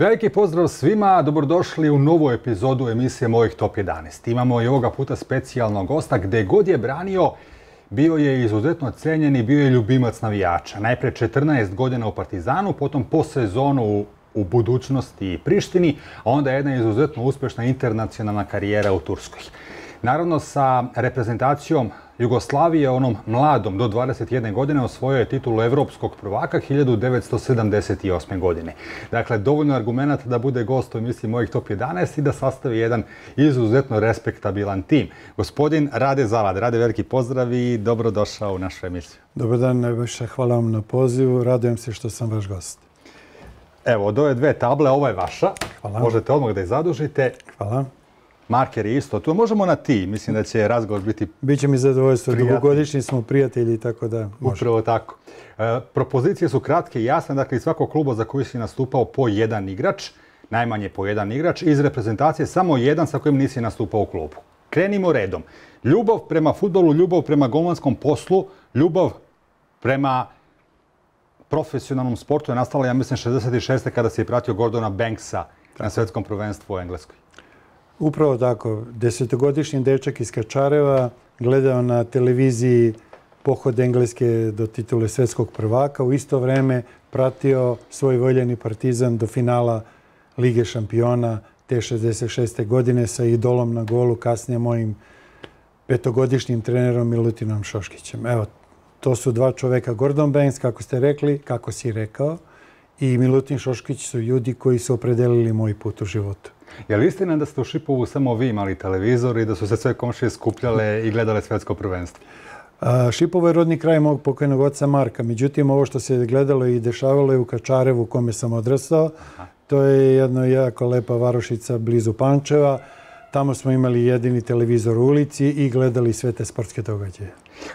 Veliki pozdrav svima, dobrodošli u novu epizodu emisije Mojih Top 11. Imamo i ovoga puta specijalnog gosta, gdje god je branio, bio je izuzetno cenjen i bio je ljubimac navijača. Najpre 14 godina u Partizanu, potom po sezonu u Budućnosti i Prištini, a onda jedna izuzetno uspješna internacionalna karijera u Turskoj. Naravno, sa reprezentacijom Jugoslavije, onom mladom do 21 godine, osvojio je titulu evropskog prvaka 1978. godine. Dakle, dovoljno argumenata da bude gost u emisiji Mojih Top 11 i da sastavi jedan izuzetno respektabilan tim. Gospodin Rade Zalad. Rade, veliki pozdrav i dobrodošao u našu emisiju. Dobar dan, najviše hvala vam na pozivu. Radujem se što sam vaš gost. Evo, od ove dve table, ova je vaša. Hvala. Možete odmah da je zadužite. Hvala. Marker je isto tu. Možemo na ti. Mislim da će razgovor biti prijatelj. Biće mi zadovoljstvo. Dugogodišnji smo prijatelji, tako da može. Upravo tako. Propozicije su kratke i jasne. Dakle, iz svakog kluba za koji si nastupao po jedan igrač, najmanje po jedan igrač, iz reprezentacije samo jedan sa kojim nisi nastupao u klubu. Krenimo redom. Ljubav prema futbolu, ljubav prema golmanskom poslu, ljubav prema profesionalnom sportu je nastala, ja mislim, 66. kada si je pratio Gordona Banksa na svjetskom prvenstvu u Engleskoj. Upravo tako. Desetogodišnji dečak iz Kačareva gledao na televiziji pohod Engleske do titule svjetskog prvaka. U isto vreme pratio svoj voljeni Partizan do finala Lige šampiona te 66. godine sa idolom na golu, kasnije mojim petogodišnjim trenerom Milutinom Šoškićem. Evo, to su dva čoveka. Gordon Banks, kako ste rekli, kako si rekao, i Milutin Šoškić su ljudi koji su opredelili moj put u životu. Je li istina da ste u Šipovu samo vi imali televizor i da su se sve komšije skupljale i gledale svjetsko prvenstvo? Šipovo je rodni kraj mog pokojnog oca Marka. Međutim, ovo što se gledalo i dešavalo je u Kačarevu, u kome sam odrastao. To je jedna jako lepa varošica blizu Pančeva. Tamo smo imali jedini televizor u ulici i gledali sve te sportske događaje.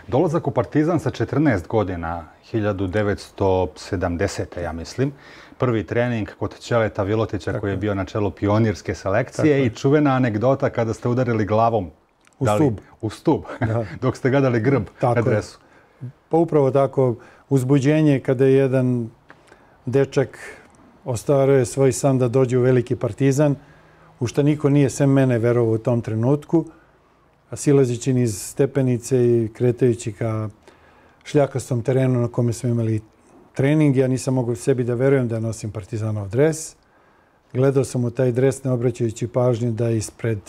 Dolazak u Partizan sa 14 godina, 1970. ja mislim, prvi trening kod Ćeleta Vilotića koji je bio na čelu pionirske selekcije i čuvena anegdota kada ste udarili glavom u stub dok ste gledali grb na dresu. Pa upravo tako, uzbuđenje kada je jedan dečak ostvaruje svoj san da dođe u veliki Partizan, u što niko nije sem mene verovao u tom trenutku, a silazeći niz stepenice i kretajući ka šljakastom terenu na kome smo imali trening, ja nisam mogao sebi da verujem da nosim Partizanov dres. Gledao sam u taj dres ne obraćajući pažnju da ispred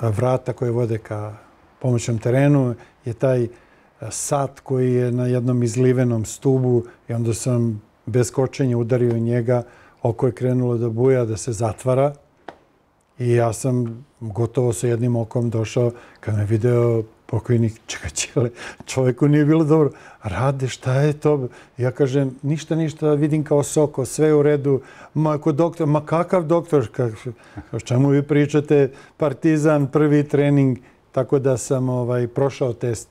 vrata koje vode ka pomoćnom terenu je taj sat koji je na jednom izlivenom stubu i onda sam bez kočenja udario njega. Oko je krenulo da buja, da se zatvara i ja sam gotovo sa jednim okom došao kad me video pokojnik Čekaćele. Čovjeku nije bilo dobro. Rade, šta je to? Ja kažem, ništa, ništa, vidim kao soko, sve u redu. Ma ako doktor, ma kakav doktor? O čemu vi pričate? Partizan, prvi trening. Tako da sam prošao test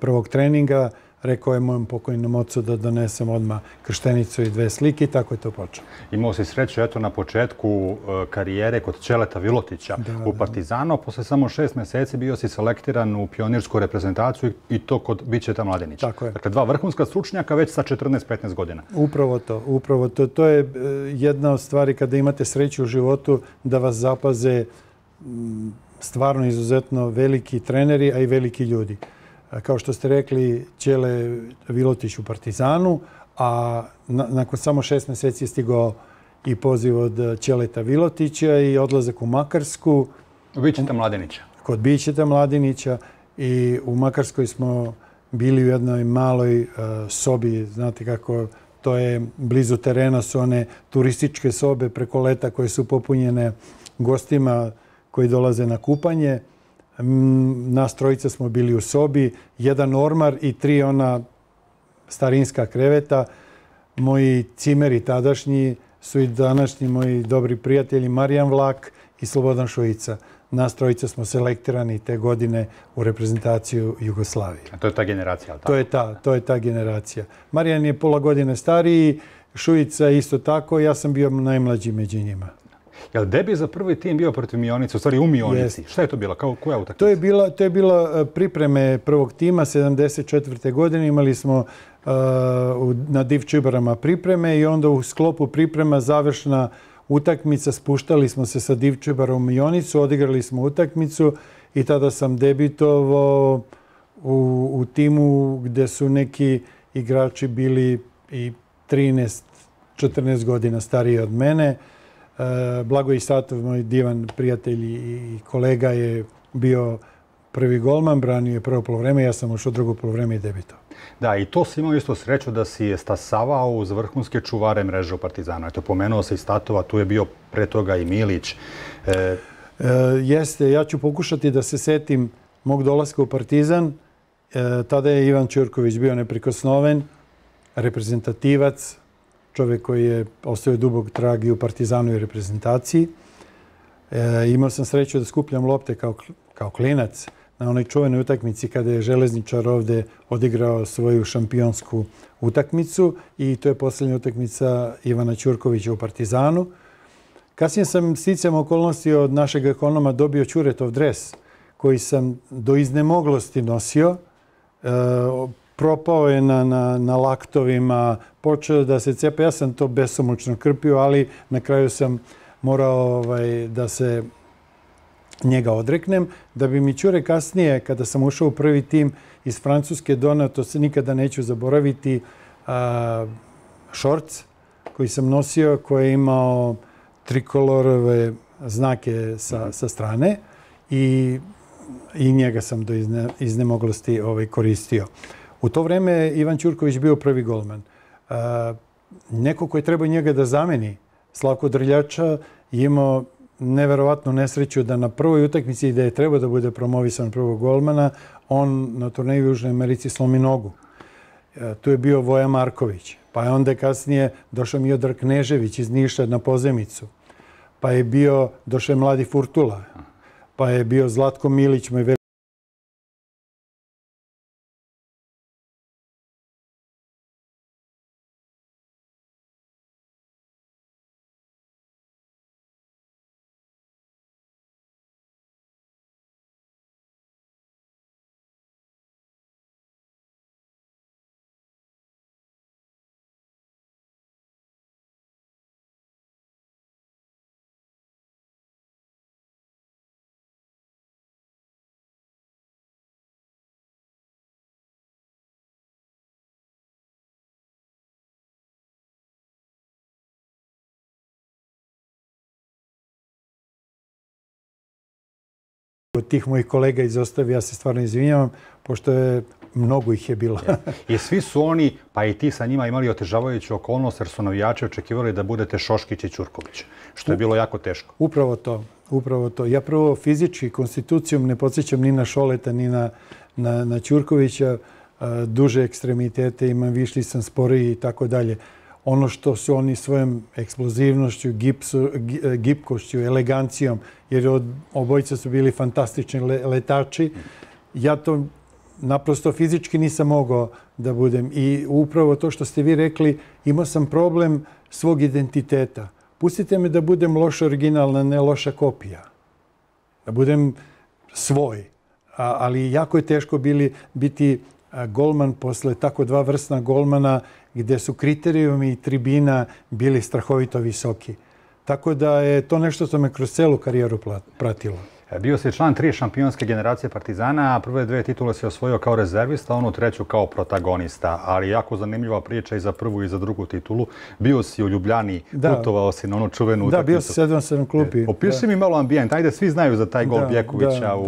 prvog treninga. Rekao je mojom pokojnom ocu da donesem odmah krštenicu i dve slike i tako je to počelo. Imao si sreću na početku karijere kod Ćeleta Vilotića u Partizanu. Posle samo 6 meseci bio si selektiran u pionirsku reprezentaciju i to kod Bićeta Mladenića. Dakle, dva vrhunska stručnjaka već sa 14-15 godina. Upravo to, upravo to. To je jedna od stvari kada imate sreću u životu da vas zapaze stvarno izuzetno veliki treneri, a i veliki ljudi. Kao što ste rekli, Ćele Vilotić u Partizanu, a nakon samo 6 meseci je stigao i poziv od Ćeleta Vilotića i odlazak u Makarsku. Bićeta Mladenića. Kod Bićeta Mladenića i u Makarskoj smo bili u jednoj maloj sobi, znate kako, to je blizu terena su one turističke sobe preko leta koje su popunjene gostima koji dolaze na kupanje. Nas trojica smo bili u sobi, jedan ormar i 3 ona starinska kreveta. Moji cimeri tadašnji su i današnji moji dobri prijatelji Marijan Vlak i Slobodan Šujica. Nas trojica smo selektirani te godine u reprezentaciju Jugoslavije. To je ta generacija, ali tako? To je ta generacija. Marijan je pola godine stariji, Šujica isto tako, ja sam bio najmlađi među njima. Jel debi za prvi tim bio protiv Mionice, u stvari u Mionici? Šta je to bila? Koja utakmica? To je bilo pripreme prvog tima 74. godine. Imali smo na Divčibarama pripreme i onda u sklopu priprema završna utakmica. Spuštali smo se sa Divčibara u Mionicu, odigrali smo utakmicu i tada sam debitovao u timu gdje su neki igrači bili i 13-14 godina stariji od mene. Blago Isatov, moj divan prijatelj i kolega, je bio prvi golman, branio je prvo polovreme, ja sam ušao drugo polovreme i debitao. Da, i to si imao isto sreću da si je stasavao uz vrhunske čuvare mreže u Partizanu. Eto, pomenuo se Isatova, tu je bio pre toga i Milić. Jeste, ja ću pokušati da se setim mog dolaska u Partizan. Tada je Ivan Ćurković bio neprikosnoven, reprezentativac, čovjek koji je ostavio dubog trag i u Partizanu i reprezentaciji. Imao sam sreću da skupljam lopte kao klinac na onoj čuvenoj utakmici kada je Železničar ovdje odigrao svoju šampionsku utakmicu i to je posljednja utakmica Ivana Ćurkovića u Partizanu. Kasnije sam sticajem okolnosti od našeg ekonoma dobio Ćuretov dres koji sam do iznemoglosti nosio. Propao je na laktovima, počeo da se cepa. Ja sam to besomučno krpio, ali na kraju sam morao da se njega odreknem. Da bi mi Ćure kasnije, kada sam ušao u prvi tim iz Francuske, donao, to se nikada neću zaboraviti, šorc koji sam nosio, koji je imao trikolorove znake sa strane i njega sam do iznemoglosti koristio. U to vreme je Ivan Ćurković bio prvi golman. Neko koji je trebao njega da zameni, Slavko Drljača, je imao neverovatnu nesreću da na prvoj utakmici i da je trebao da bude promovisan prvog golmana, on na turneju u Južnoj Americi slomi nogu. Tu je bio Voja Marković, pa je onda kasnije došao Miodar Knežević iz Niša na pozemicu, pa je bio došao mladi Furtula, pa je bio Zlatko Milić, moj veliki. Od tih mojih kolega izostavi, ja se stvarno izvinjavam, pošto mnogo ih je bilo. I svi su oni, pa i ti sa njima, imali otežavajuću okolnost jer su navijači očekivali da budete Šoškić i Ćurković, što je bilo jako teško. Upravo to. Ja prvo fizički konstitucijom ne podsjećam ni na Šoleta, ni na Ćurkovića. Duže ekstremitete imam, višlji sam, sporiji i tako dalje. Ono što su oni svojom eksplozivnošću, gipkošću, elegancijom, jer obojica su bili fantastični letači, ja to naprosto fizički nisam mogao da budem. I upravo to što ste vi rekli, imao sam problem svog identiteta. Pustite me da budem loš original, a ne loša kopija. Da budem svoj. Ali jako je teško biti golman posle tako dva vrsna golmana gdje su kriterijumi i tribina bili strahovito visoki. Tako da je to nešto što me kroz celu karijeru pratilo. Bio si član 3 šampionske generacije Partizana, a prve 2 titule si osvojio kao rezervista, onu treću kao protagonista. Ali jako zanimljiva priča i za prvu i za drugu titulu. Bio si u Ljubljani, putovao si na onu čuvenu utakmicu. Da, bio si sedam klupi. Opiši mi malo ambijent. Ajde, svi znaju za taj gol Bjekovića u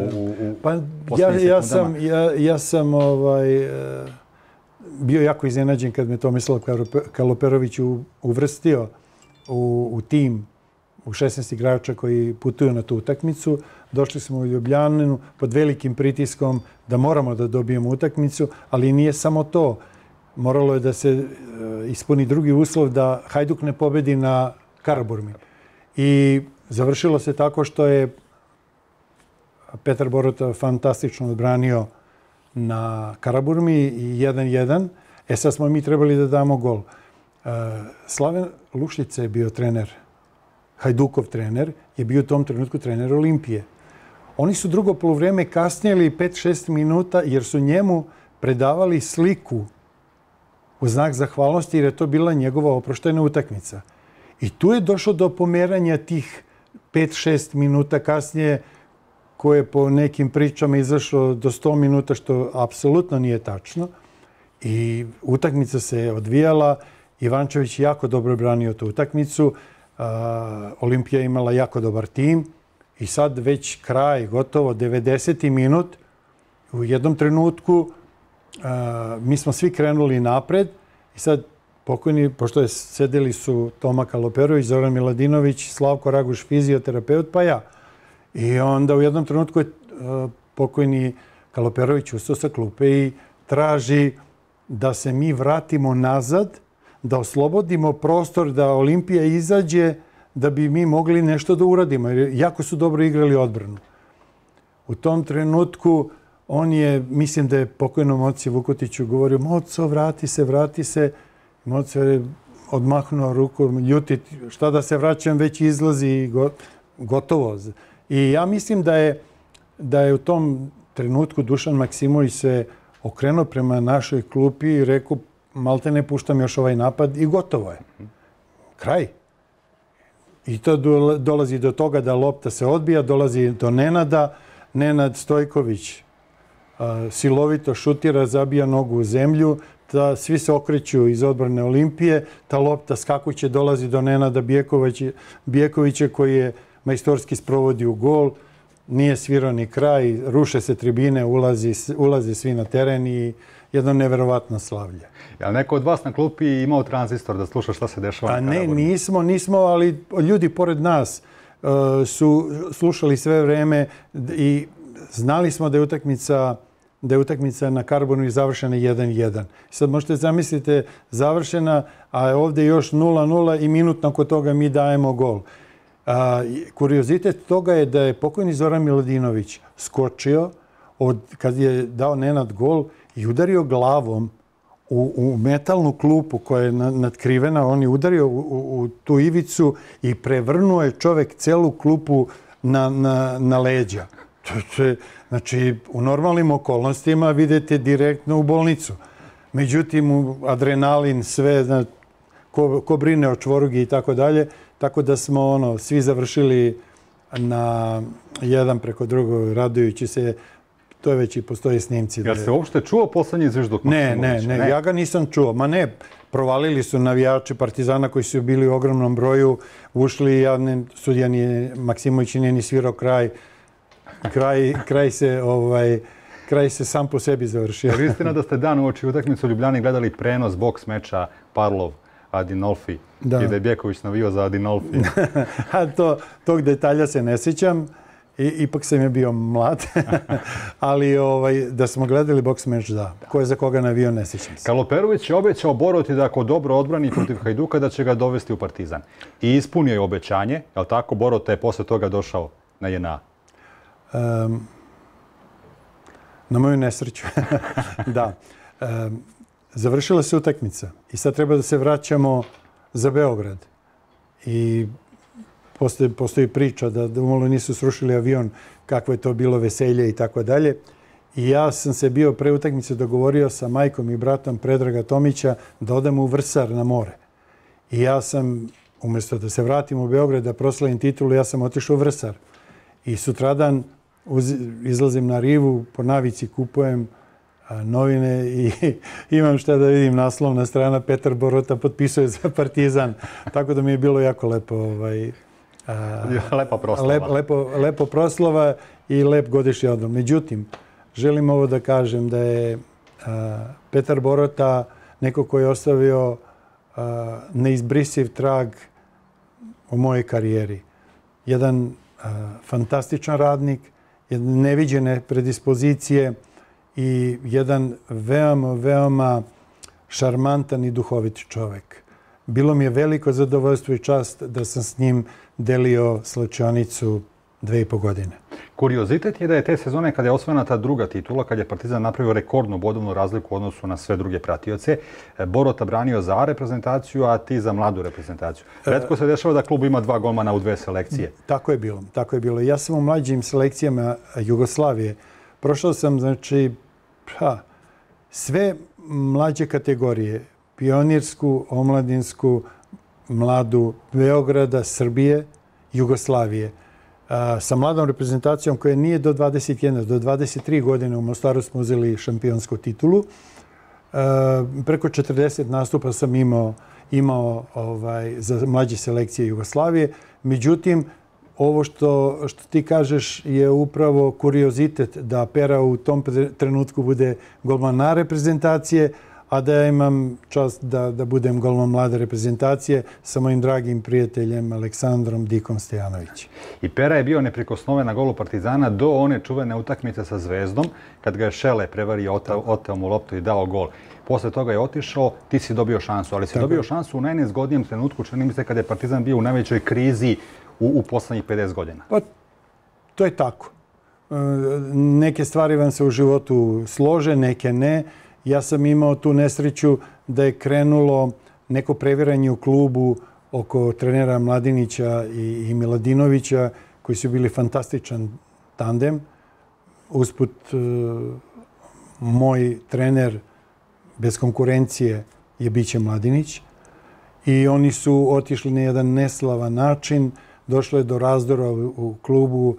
posljednjim sekundama. Ja sam bio jako iznenađen kad me Tomislav Kaloperović uvrstio u tim, u 16 igrača koji putuju na tu utakmicu. Došli smo u Ljubljanu pod velikim pritiskom da moramo da dobijemo utakmicu, ali nije samo to. Moralo je da se ispuni drugi uslov da Hajduk ne pobedi na Karaburmi. I završilo se tako što je Petar Borota fantastično odbranio na Karaburmi i 1-1. Sad smo mi trebali da damo gol. Slaven Lušica je bio trener Hajdukov trener, je bio u tom trenutku trener Olimpije. Oni su drugo poluvreme kasnili 5-6 minuta jer su njemu predavali sliku u znak zahvalnosti jer je to bila njegova oproštajna utakmica. I tu je došlo do pomeranja tih 5-6 minuta kasnije koje je po nekim pričama izašlo do 100 minuta, što apsolutno nije tačno. I utakmica se odvijala. Ivančević jako dobro branio tu utakmicu. Olimpija je imala jako dobar tim. I sad već kraj, gotovo 90. minut, u jednom trenutku mi smo svi krenuli napred i sad pokojni, pošto sedeli su Toma Kaloperović, Zoran Miladinović, Slavko Raguš, fizioterapeut, pa ja. I onda u jednom trenutku je pokojni Kaloperović ustao sa klupe i traži da se mi vratimo nazad, da oslobodimo prostor, da Olimpija izađe, da bi mi mogli nešto da uradimo, jer jako su dobro igrali odbranu. U tom trenutku on je, mislim da je pokojnom Moci Vukotiću govorio, Moco, vrati se, vrati se. Moco je odmahnuo rukom, ljuti, šta da se vraćam, već izlazi, gotovo. I ja mislim da je u tom trenutku Dušan Maksimović se okrenuo prema našoj klupi i rekao, malte ne puštam još ovaj napad i gotovo je. Kraj. I to dolazi do toga da lopta se odbija, dolazi do Nenada. Nenad Stojković silovito šutira, zabija nogu u zemlju. Svi se okreću iz odbrane Olimpije. Ta lopta skakuće dolazi do Nenada Bijekovića koji je majstorski sprovodio gol. Nije svirao ni kraj, ruše se tribine, ulaze svi na teren i jedno nevjerovatno slavlje. Je li neko od vas na klupi imao tranzistor da sluša šta se dešava? A ne, nismo, ali ljudi pored nas su slušali sve vreme i znali smo da je utakmica na Karbonu i završena 1-1. Sad možete zamislite završena, a je ovdje još 0-0 i minut nakon toga mi dajemo gol. Kuriozitet toga je da je pokojni Zoran Miladinović skočio kad je dao Nenad gol i udario glavom u metalnu klupu koja je nadkrivena. On je udario u tu ivicu i prevrnuo je čovjek celu klupu na leđa. Znači, u normalnim okolnostima vidite direktno u bolnicu. Međutim, adrenalin, sve, ko brine o čvorugi i tako dalje. Tako da smo svi završili na jedan preko drugog, radujući se. To je već i postoje snimci. Jel se uopšte čuo poslednji zviždok? Ne, ja ga nisam čuo. Ma ne, provalili su navijači Partizana koji su bili u ogromnom broju. Ušli, sudija Maksimović nije ni svirao kraj. Kraj se sam po sebi završio. Je li istina da ste dan uoči utakmicu u Ljubljani gledali prenos boks meča Parlov Adinolfi i da je Bijeković navio za Adinolfi? Tog detalja se ne sjećam. Ipak sam je bio mlad, ali da smo gledali boks meč, da. Ko je za koga navio, ne sjećam se. Kaloperović je obećao Boroti da ako dobro odbrani protiv Hajduka, da će ga dovesti u Partizan. I ispunio je obećanje, je li tako? Borota je posle toga došao na JNA. Na moju nesreću, da. Završila se utakmica i sad treba da se vraćamo za Beograd. I postoji priča da umalo nisu srušili avion, kako je to bilo veselje i tako dalje. I ja sam se bio pre utakmice dogovorio sa majkom i bratom Predraga Tomića da odem u Vrsar na more. I ja sam, umjesto da se vratim u Beograd da proslavim titulu, ja sam otišao u Vrsar. I sutradan izlazim na rivu, po navici kupujem novine i imam šta da vidim, naslovna strana Petar Borota potpisuje za Partizan. Tako da mi je bilo jako lepo. Lepa proslava. Lepo proslava i lep godišnji odmor. Međutim, želim ovo da kažem da je Petar Borota neko koji je ostavio neizbrisiv trag u mojoj karijeri. Jedan fantastičan radnik, neviđene predispozicije i jedan veoma, veoma šarmantan i duhovit čovjek. Bilo mi je veliko zadovoljstvo i čast da sam s njim delio slačionicu 2,5 godine. Kuriozitet je da je te sezone kada je osvojena ta druga titula, kad je Partizan napravio rekordnu bodovnu razliku u odnosu na sve druge pratioce, Borota branio za reprezentaciju, a ti za mladu reprezentaciju. Retko se dešava da klub ima dva golmana u dve selekcije. Tako je bilo, tako je bilo. Ja sam u mlađim selekcijama Jugoslavije. Prošao sam, znači, sve mlađe kategorije, pionirsku, omladinsku, mladu Beograda, Srbije, Jugoslavije. Sa mladom reprezentacijom koja nije do 21, do 23 godine u Mostaru smo uzeli šampionsku titulu. Preko 40 nastupa sam imao za mlađe selekcije Jugoslavije. Međutim, ovo što ti kažeš je upravo kuriozitet da Pera u tom trenutku bude golman na reprezentacije, a da ja imam čast da budem golman mlade reprezentacije sa mojim dragim prijateljem Aleksandrom Dikom Stojanovićem. I Pera je bio neprikosnoven na golu Partizana do one čuvene utakmice sa Zvezdom, kad ga je Šele prevario, oteo mu loptu i dao gol. Posle toga je otišao, ti si dobio šansu, ali si dobio šansu u najnezgodnijem trenutku, čini mi se, kada je Partizan bio u najvećoj krizi u poslednjih 50 godina. Pa, to je tako. Neke stvari vam se u životu slože, neke ne. Ja sam imao tu nesreću da je krenulo neko previranje u klubu oko trenera Mladinića i Miladinovića, koji su bili fantastičan tandem. Usput, moj trener bez konkurencije je Biće Mladinić. I oni su otišli na jedan neslavan način. Došlo je do razdora u klubu,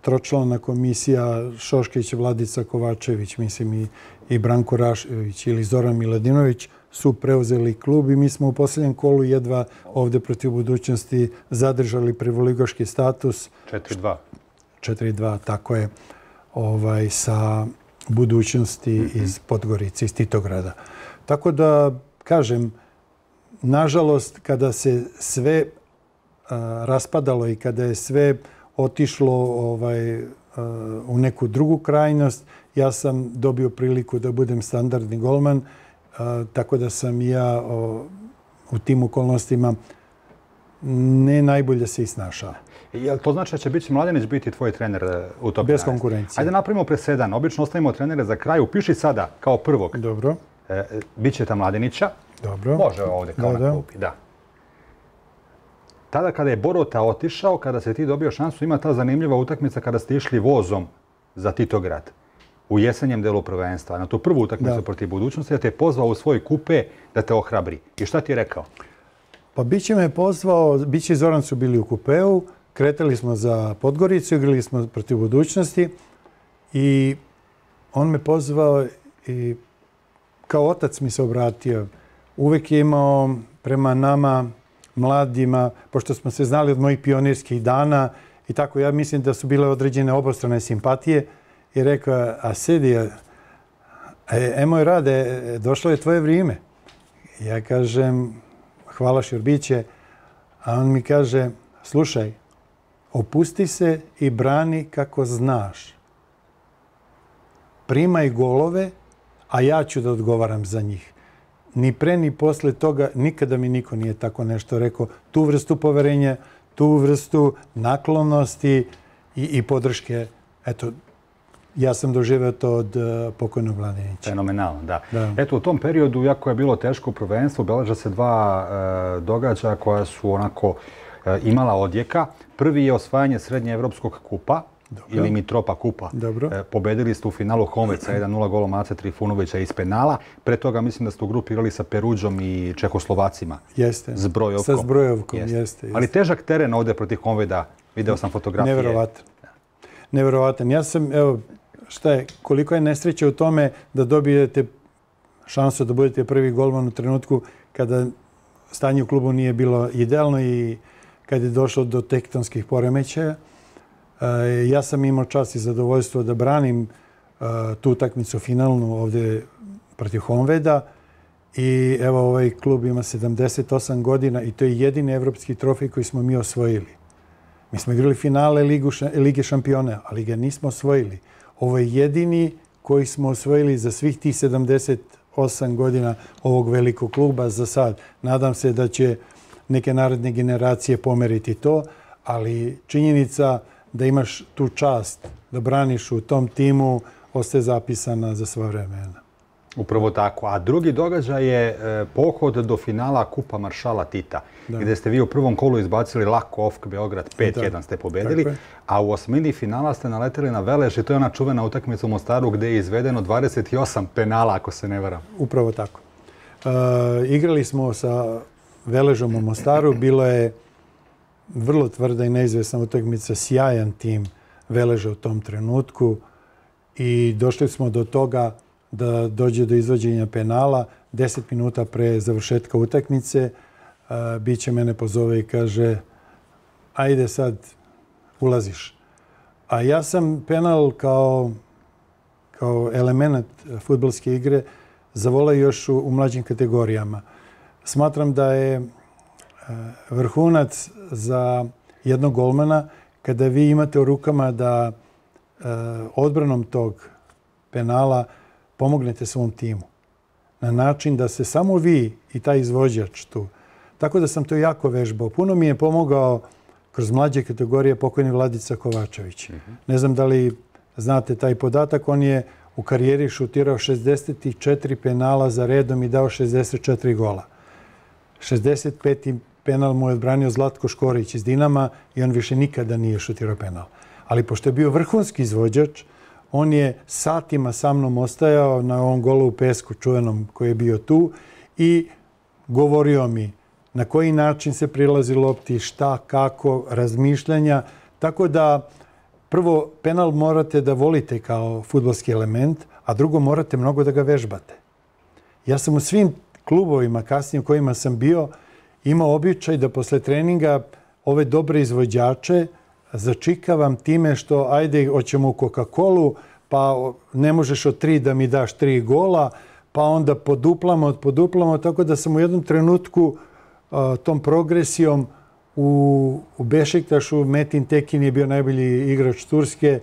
tročlana komisija Šoškić, Vladica Kovačević, mislim, i Branko Rašević ili Zoran Miladinović su preuzeli klub i mi smo u posljednjem kolu jedva ovdje protiv Budućnosti zadržali prvoligaški status. 4-2. 4-2, tako je, sa Budućnosti iz Podgorice, iz Titograda. Tako da, kažem, nažalost, kada se sve raspadalo i kada je sve otišlo u neku drugu krajnost, ja sam dobio priliku da budem standardni golman, tako da sam ja u tim okolnostima ne najbolje se i snašao. To znači da će Biće Mladinić biti tvoj trener u top 11? Bez konkurencije. Ajde napravimo presedan. Obično ostavimo trenere za kraj. Upiši sada kao prvog. Dobro. Biće ta Mladinića. Dobro. Može ovdje kao na klupi, da. Tada kada je Borota otišao, kada se ti dobio šansu, ima ta zanimljiva utakmica kada ste išli vozom za Titograd u jesenjem delu prvenstva. Na tu prvu utakmicu protiv Budućnosti, da te je pozvao u svoj kupe da te ohrabri. I šta ti je rekao? Pa Biće me je pozvao, Biće i Zoran su bili u kupeu, kretali smo za Podgoricu, igrali smo protiv Budućnosti i on me pozvao i kao otac mi se obratio. Uvijek je imao prema nama mladima, pošto smo se znali od mojih pionirskih dana i tako, ja mislim da su bile određene obostrane simpatije i rekao, a sedi, moj Rade, došlo je tvoje vrijeme. Ja kažem, hvala Šurbiće, a on mi kaže, slušaj, opusti se i brani kako znaš. Primaj golove, a ja ću da odgovaram za njih. Ni pre, ni posle toga nikada mi niko nije tako nešto rekao. Tu vrstu poverenja, tu vrstu naklonosti i podrške. Eto, ja sam doživeo to od pokojnog Mladinića. Fenomenalno, da. Eto, u tom periodu, jako je bilo teško prvenstvo, beleže se dva događaja koja su onako imala odjeka. Prvi je osvajanje Srednjeevropskog kupa, ili Mitropa kupa. Pobedili ste u finalu Honved sa 1-0 golom Ace Trifunovića iz penala. Pre toga mislim da ste u grupi igrali sa Peruđom i Čehoslovacima. Jeste. Sa Zbrojovkom, jeste. Ali težak teren ovdje protiv Honveda. Video sam fotografije. Neverovatan. Neverovatan. Ja sam, evo, šta je, koliko je nesreće u tome da dobijete šansu da budete prvi golman u trenutku kada stanje u klubu nije bilo idealno i kada je došlo do tektonskih poremećaja. Ja sam imao čast i zadovoljstvo da branim tu utakmicu finalnu ovdje protiv Honveda i evo, ovaj klub ima 78 godina i to je jedini evropski trofej koji smo mi osvojili. Mi smo igrali finale Lige šampiona, ali ga nismo osvojili. Ovo je jedini koji smo osvojili za svih tih 78 godina ovog velikog kluba za sad. Nadam se da će neke naredne generacije pomeriti to, ali činjenica da imaš tu čast da braniš u tom timu, ostaje zapisana za sva vremena. Upravo tako. A drugi događaj je pohod do finala Kupa maršala Tita, gdje ste vi u prvom kolu izbacili lako OFK Beograd 5-1 ste pobedili, a u osmini finala ste naleteli na Velež i to je ona čuvena utakmica u Mostaru gdje je izvedeno 28 penala, ako se ne varam. Upravo tako. Igrali smo sa Veležom u Mostaru, bilo je vrlo tvrda i neizvesna utakmica, sjajan tim Veleža u tom trenutku i došli smo do toga da dođe do izvođenja penala 10 minuta pre završetka utakmice. Biće mene pozove i kaže ajde sad ulaziš. A ja sam penal kao element fudbalske igre zavolao još u mlađim kategorijama. Smatram da je vrhunac za jednog golmana kada vi imate u rukama da odbranom tog penala pomognete svom timu na način da se samo vi i taj izvođač tu. Tako da sam to jako vežbao. Puno mi je pomogao kroz mlađe kategorije pokojni Vladica Kovačević. Ne znam da li znate taj podatak. On je u karijeri šutirao 64 penala za redom i dao 64 gola. 65. penal mu je odbranio Zlatko Škorić iz Dinama i on više nikada nije šutirao penal. Ali pošto je bio vrhunski izvođač, on je satima sa mnom ostajao na ovom golu u pesku čuvenom koji je bio tu i govorio mi na koji način se prilazi lopti, šta, kako, razmišljanja. Tako da prvo penal morate da volite kao fudbalski element, a drugo morate mnogo da ga vežbate. Ja sam u svim klubovima kasnije u kojima sam bio imao običaj da posle treninga ove dobre izvođače začikavam time što ajde hoćemo u Coca-Colu, pa ne možeš od 3 da mi daš 3 gola, pa onda poduplamo, tako da sam u jednom trenutku tom progresijom u Bešiktašu, Metin Tekin je bio najbolji igrač Turske,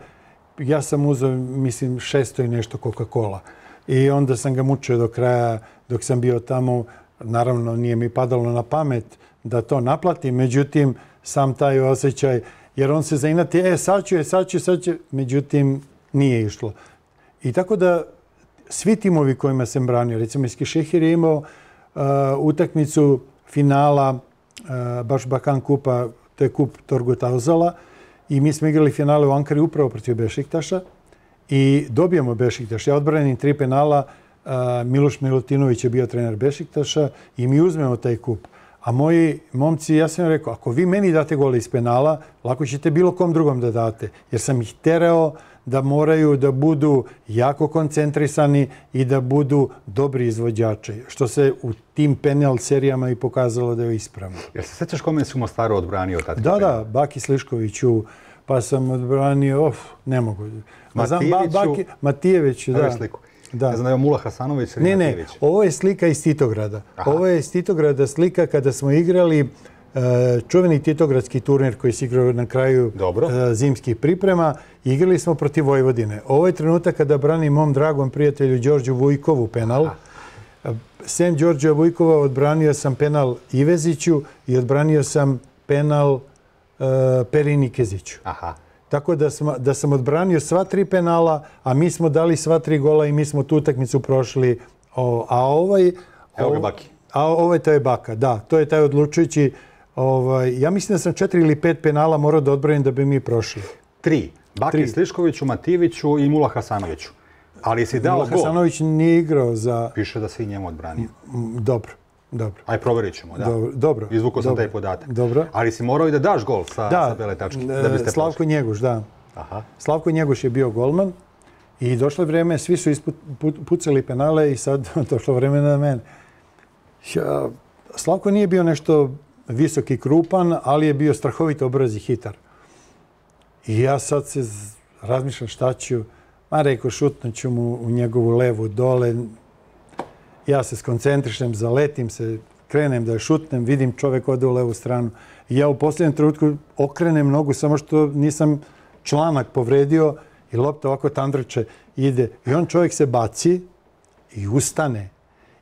ja sam uzeo, mislim, 600 i nešto Coca-Cola. I onda sam ga mučio do kraja dok sam bio tamo. Naravno, nije mi padalo na pamet da to naplatim, međutim, sam taj osjećaj, jer on se zainati, sad ću. Međutim, nije išlo. I tako da svi timovi kojima sam branio, recimo iz Eskişehir je imao utakmicu finala baš Bakan kupa, to je kup Torgut Özal'a i mi smo igrali finale u Ankari upravo protiv Bešiktaša i dobijamo Bešiktaš. Ja odbranim 3 penala, Miloš Milutinović je bio trener Bešiktaša i mi uzmemo taj kup. A moji momci, ja sam im rekao, ako vi meni date gole iz penala, lako ćete bilo kom drugom da date. Jer sam ih terao da moraju da budu jako koncentrisani i da budu dobri izvođači. Što se u tim penal serijama i pokazalo da je ispravno. Jel se sećaš kome su Mostaru odbranio tada? Da, Baki Sliškoviću. Pa sam odbranio, ne mogu. Matijeviću, da. Ne znam da je Mula Hasanović ili Matijević. Ne, ovo je slika iz Titograda. Ovo je iz Titograda slika kada smo igrali čuveni titogradski turnir koji se igrao na kraju zimskih priprema. Igrali smo protiv Vojvodine. Ovo je trenutak kada branim mom dragom prijatelju Đorđu Vujkovu penal. Sem Đorđa Vujkova odbranio sam penal Iveziću i odbranio sam penal Perinikeziću. Tako da sam odbranio sva 3 penala, a mi smo dali sva 3 gola i mi smo tu utakmicu prošli. A ovaj... Evo ga Baki. A ovaj to je Baka, da. To je taj odlučujući. Ja mislim da sam 4 ili 5 penala morao da odbranim da bi mi prošli. 3. Baki Sliškoviću, Matijeviću i Mula Hasanoviću. Ali si dao gol. Mula Hasanović nije igrao za... Piše da si i njemu odbranio. Dobro. Aj, proverit ćemo, da. Izvukao sam taj podatak. Ali si morao i da daš gol sa bele tačke. Da, Slavko Njeguš, da. Slavko Njeguš je bio golman i došlo vreme, svi su ispucali penale i sad došlo vreme na mene. Slavko nije bio nešto visok i krupan, ali je bio strahovito brz i hitar. I ja sad se razmišljam šta ću. Rekao, šutnuću mu u njegovu levu dole. Ja se skoncentrišem, zaletim se, krenem da je šutnem, vidim čovjek ode u levu stranu. Ja u posljednjem trenutku okrenem nogu, samo što nisam članak povredio i lopta ovako tandrče ide. I on čovjek se baci i ustane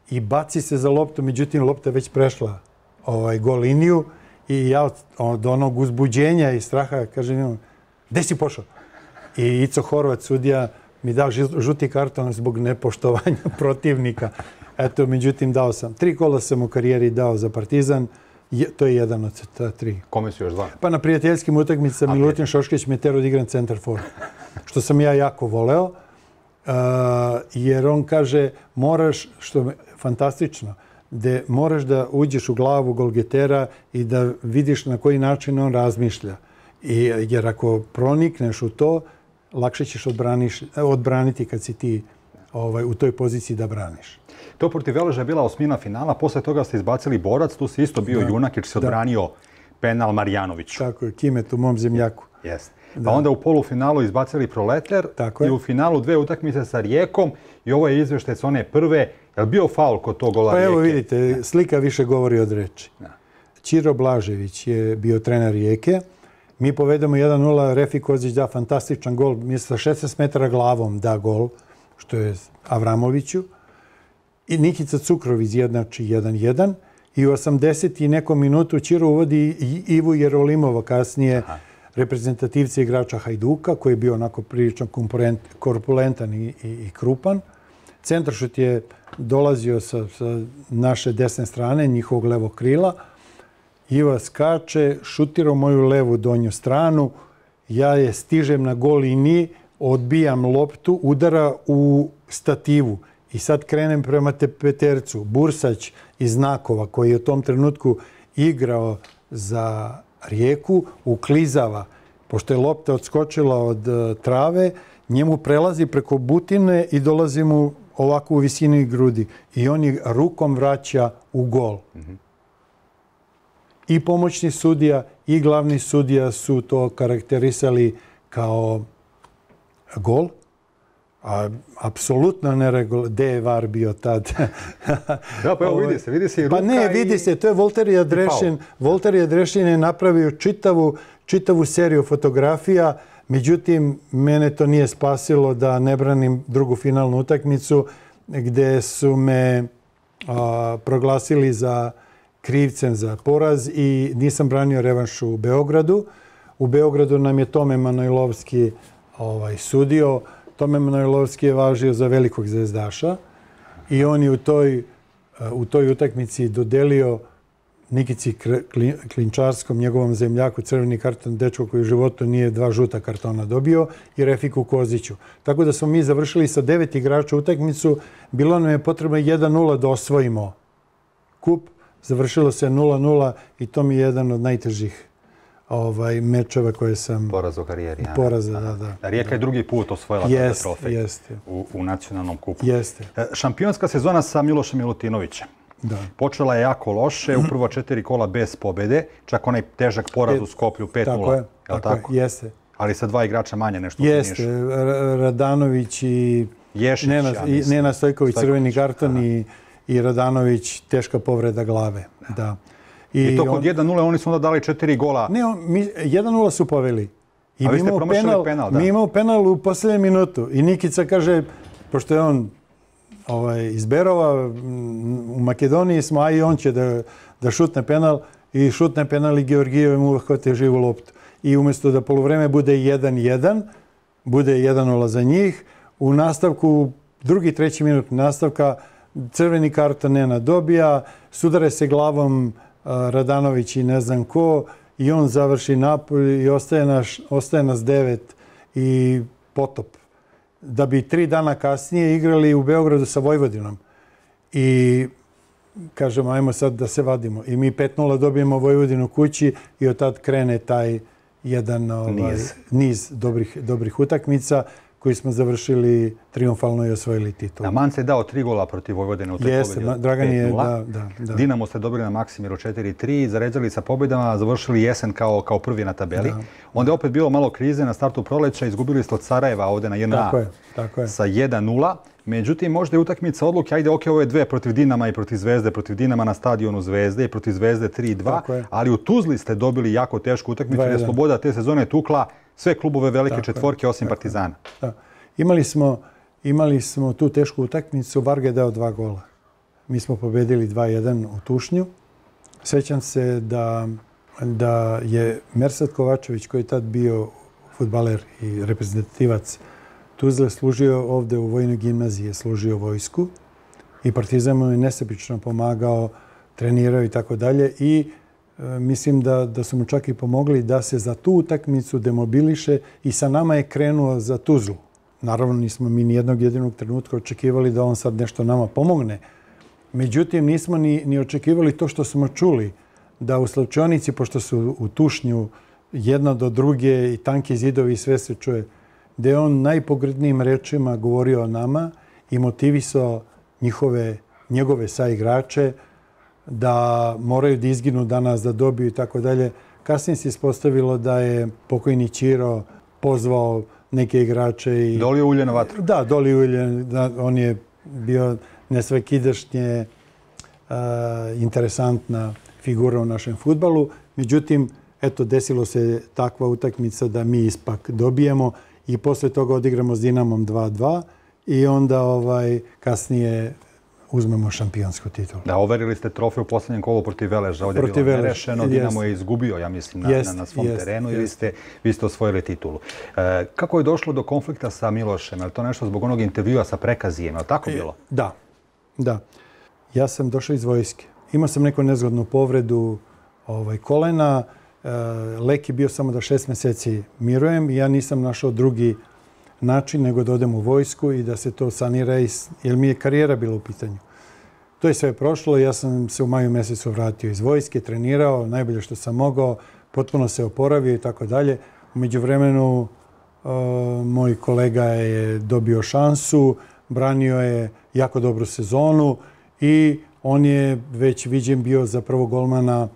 i baci se za loptu, međutim lopta je već prešla gol liniju i ja od onog uzbuđenja i straha kažem, Gde si pošao? I Ico Horvat, sudija, mi dao žuti karton zbog nepoštovanja protivnika. Eto, međutim, dao sam. 3 kola sam u karijeri dao za Partizan. To je jedan od ta 3. Kome su još dva? Pa na prijateljskim utakmicama Milutin Šoškić me tero da igram centarfor. Što sam ja jako voleo. Jer on kaže, moraš, što je fantastično, da moraš da uđeš u glavu golgetera i da vidiš na koji način on razmišlja. Jer ako pronikneš u to, lakše ćeš odbraniti kad si ti u toj poziciji da braniš. To protiv Veleža je bila osmina finala, posle toga ste izbacili Borac, tu si isto bio junak jer si odbranio penal Marjanoviću. Tako je, Kimet u mom zemljaku. Jeste. Pa onda u polufinalu izbacili Proleter i u finalu 2 utakmice sa Rijekom i ovo je izveštaj s one prve. Je li bio faul kod tog gola Rijeke? Pa evo vidite, slika više govori od reči. Ćiro Blažević je bio trener Rijeke. Mi povedemo 1-0, Refi Kozić da fantastičan gol, sa 16 metara glavom da gol, što je Avramoviću. I Nikica Cukrović jednači 1-1 i u 80. i nekom minutu Ćiro uvodi Ivu Jerolimova, kasnije reprezentativca igrača Hajduka, koji je bio onako prilično korpulentan i krupan. Centaršut je dolazio sa naše desne strane, njihovog levog krila. Iva skače, šutirao moju levu donju stranu, ja je stižem na gol liniji, odbijam loptu, udara u stativu i sad krenem prema petercu. Bursać iz Znakova, koji je u tom trenutku igrao za Rijeku, uklizava. Pošto je lopta odskočila od trave, njemu prelazi preko butine i dolazi mu ovako u visini grudi. I on je rukom vraća u gol. I pomoćni sudija i glavni sudija su to karakterisali kao gol. Apsolutno neregularno. Gde je VAR bio tad? Da, pa evo vidi se. Vidi se i ruka i... Pa ne, vidi se. To je Volter Jadrešin. Volter Jadrešin je napravio čitavu seriju fotografija. Međutim, mene to nije spasilo da ne branim drugu finalnu utakmicu gde su me proglasili za... krivcem za poraz i nisam branio revanš u Beogradu. U Beogradu nam je Tome Manojlovski sudio. Tome Manojlovski je važio za velikog zvezdaša i on je u toj utakmici dodelio Nikici Klinčarskom, njegovom zemljaku, crveni karton, dečko koji u životu nije 2 žuta kartona dobio, i Refiku Koziću. Tako da smo mi završili sa 9 igrača utakmicu. Bilo nam je potrebno 1-0 da osvojimo kup. Završilo se 0-0 i to mi je jedan od najtežih mečeva koje sam... Poraz u karijeri. Poraza, da. Rijeka je drugi put osvojila taj trofej u nacionalnom kupu. Jeste. Šampionska sezona sa Milošem Milutinovićem. Da. Počela je jako loše, u prva 4 kola bez pobjede, čak onaj težak poraz u Skoplju 5-0. Tako je, tako je, jeste. Ali sa 2 igrača manje nešto učiniš. Jeste, Radanović i Nena Stojković, crveni karton i Radanović, teška povreda glave. I to kod 1-0, oni su onda dali 4 gola. Ne, 1-0 su poveli. A vi ste promašili penal, da? Mi imao penal u posljednjem minutu. I Nikica kaže, pošto je on iz Berova, u Makedoniji smo, a i on će da šutne penal. I šutne penal i Georgijev im uhvate živu loptu. I umjesto da polovreme bude 1-1, bude 1-0 za njih. U nastavku, drugi, 3. minut nastavka, crveni karton Nena dobija, sudare se glavom Radanović i ne znam ko i on završi napolju i ostaje nas 9 i potop. Da bi 3 dana kasnije igrali u Beogradu sa Vojvodinom i kažemo ajmo sad da se vadimo. I mi 5-0 dobijemo Vojvodinu kući i od tad krene taj jedan niz dobrih utakmica koji smo završili triumfalno i osvojili titul. Naman se je dao 3 gola protiv Vojvodine u toj pobjedi. Jeste, Dragan je, da. Dinamo ste dobili na Maksimiru 4-3, zarezali sa pobjedama, završili jesen kao prvi na tabeli. Onda je opet bilo malo krize na startu proleća, izgubili ste od Sarajeva ovdje na JNA sa 1-0. Međutim, možda je utakmica odluke, ajde, ok, ovo je 2 protiv Dinama i protiv Zvezde, protiv Dinama na stadionu Zvezde i protiv Zvezde 3-2, ali u Tuzli ste dobili jako tešku utakmicu jer Sloboda te sezone tukla sve klubove velike četvorke osim Partizana. Imali smo tu tešku utakmicu, Varga je dao 2 gola. Mi smo pobedili 2-1 u Tušnju. Sjećam se da je Mersad Kovačević, koji je tad bio fudbaler i reprezentativac Tuzle, služio ovdje u Vojnoj gimnaziji, služio vojsku i Partizan mu je nesebično pomagao, trenirao i tako dalje. I mislim da su mu čak i pomogli da se za tu utakmicu demobiliše i sa nama je krenuo za Tuzlu. Naravno, nismo mi nijednog jedinog trenutka očekivali da on sad nešto nama pomogne. Međutim, nismo ni očekivali to što smo čuli, da u Slavčonici, pošto su u tušnju jedna do druge i tanki zidovi i sve se čuje, gdje je on najpogrdnijim rečima govorio o nama i motivisao njegove saigrače da moraju da izginu danas, da dobiju i tako dalje. Kasnije se ispostavilo da je pokojni Ćiro pozvao neke igrače. Dolio ulje na vatru. Da, dolio ulje. On je bio nesvakidašnje interesantna figura u našem fudbalu. Međutim, eto, desilo se takva utakmica da mi ipak dobijemo i posle toga odigramo s Dinamom 2-2 i onda kasnije uzmemo šampionsku titulu. Da, overili ste trofej u posljednjem kolu protiv Veleža. Ovdje je bilo nerešeno. Dinamo je izgubio, ja mislim, na svom terenu ili vi ste osvojili titulu. Kako je došlo do konflikta sa Milošem? Je li to nešto zbog onog intervjua sa Prekazijem? Je li tako bilo? Da, da. Ja sam došao iz vojske. Imao sam neku nezgodnu povredu kolena. Lek je bio samo da 6 meseci mirujem i ja nisam našao drugi način nego da odem u vojsku i da se to sanira, jer mi je karijera bila u pitanju. To je sve prošlo. Ja sam se u maju mjesecu vratio iz vojske, trenirao najbolje što sam mogao, potpuno se oporavio i tako dalje. U međuvremenu moj kolega je dobio šansu, branio je jako dobru sezonu i on je već viđen bio za prvog golmana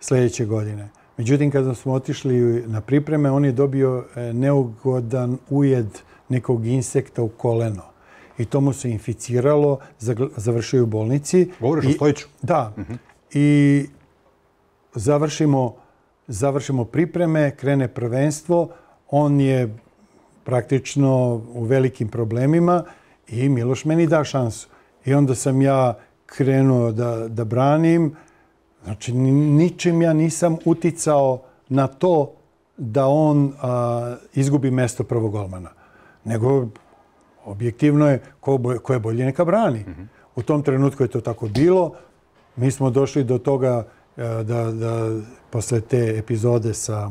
sljedeće godine. Međutim, kada smo otišli na pripreme, on je dobio neugodan ujed nekog insekta u koleno. I to mu se inficiralo, završio u bolnici. Govoriš o Stojiću? Da. I završimo pripreme, krene prvenstvo. On je praktično u velikim problemima i Miloš meni da šansu. I onda sam ja krenuo da branim. Znači, ničim ja nisam uticao na to da on izgubi mesto prvog golmana. Nego, objektivno je, ko je bolje neka brani. U tom trenutku je to tako bilo. Mi smo došli do toga da posle te epizode sa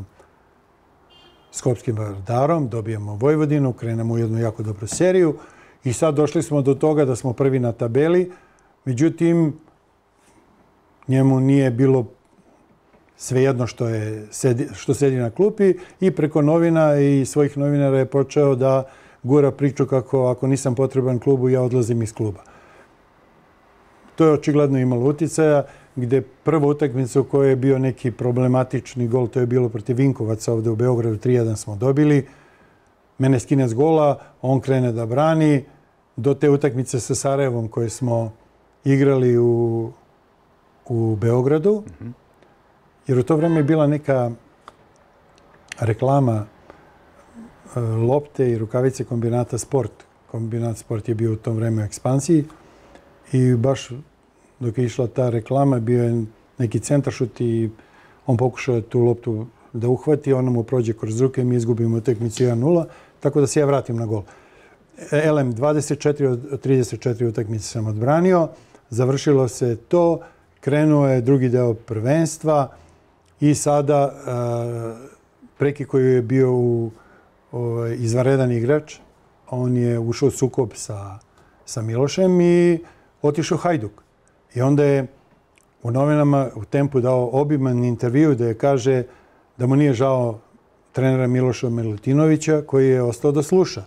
Skopskim Vardarom dobijemo Vojvodinu, krenemo u jednu jako dobru seriju i sad došli smo do toga da smo prvi na tabeli. Međutim, njemu nije bilo svejedno što sedi na klupi i preko novina i svojih novinara je počeo da gura priču kako ako nisam potreban klubu, ja odlazim iz kluba. To je očigledno imalo uticaja, gdje prva utakmica u kojoj je bio neki problematični gol, to je bilo protiv Vinkovaca ovdje u Beogradu, 3-1 smo dobili. Mene skine s gola, on krene da brani. Do te utakmice sa Sarajevom koje smo igrali u Beogradu, jer u to vreme je bila neka reklama lopte i rukavice kombinata Sport. Kombinat Sport je bio u tom vreme u ekspansiji i baš dok je išla ta reklama bio je neki centaršut i on pokušao tu loptu da uhvati, ona mu prođe kroz ruke i mi izgubimo utakmicu 1-0, tako da se ja vratim na gol. LM 24 od 34 utakmice sam odbranio, završilo se to. Krenuo je drugi deo prvenstva i sada Preki, koji je bio izvanredan igrač, on je ušao u sukob sa Milošem i otišao Hajduk. I onda je u novinama u Tempu dao obiman intervju da je kaže da mu nije žao trenera Miloša Milutinovića koji je ostao da sluša.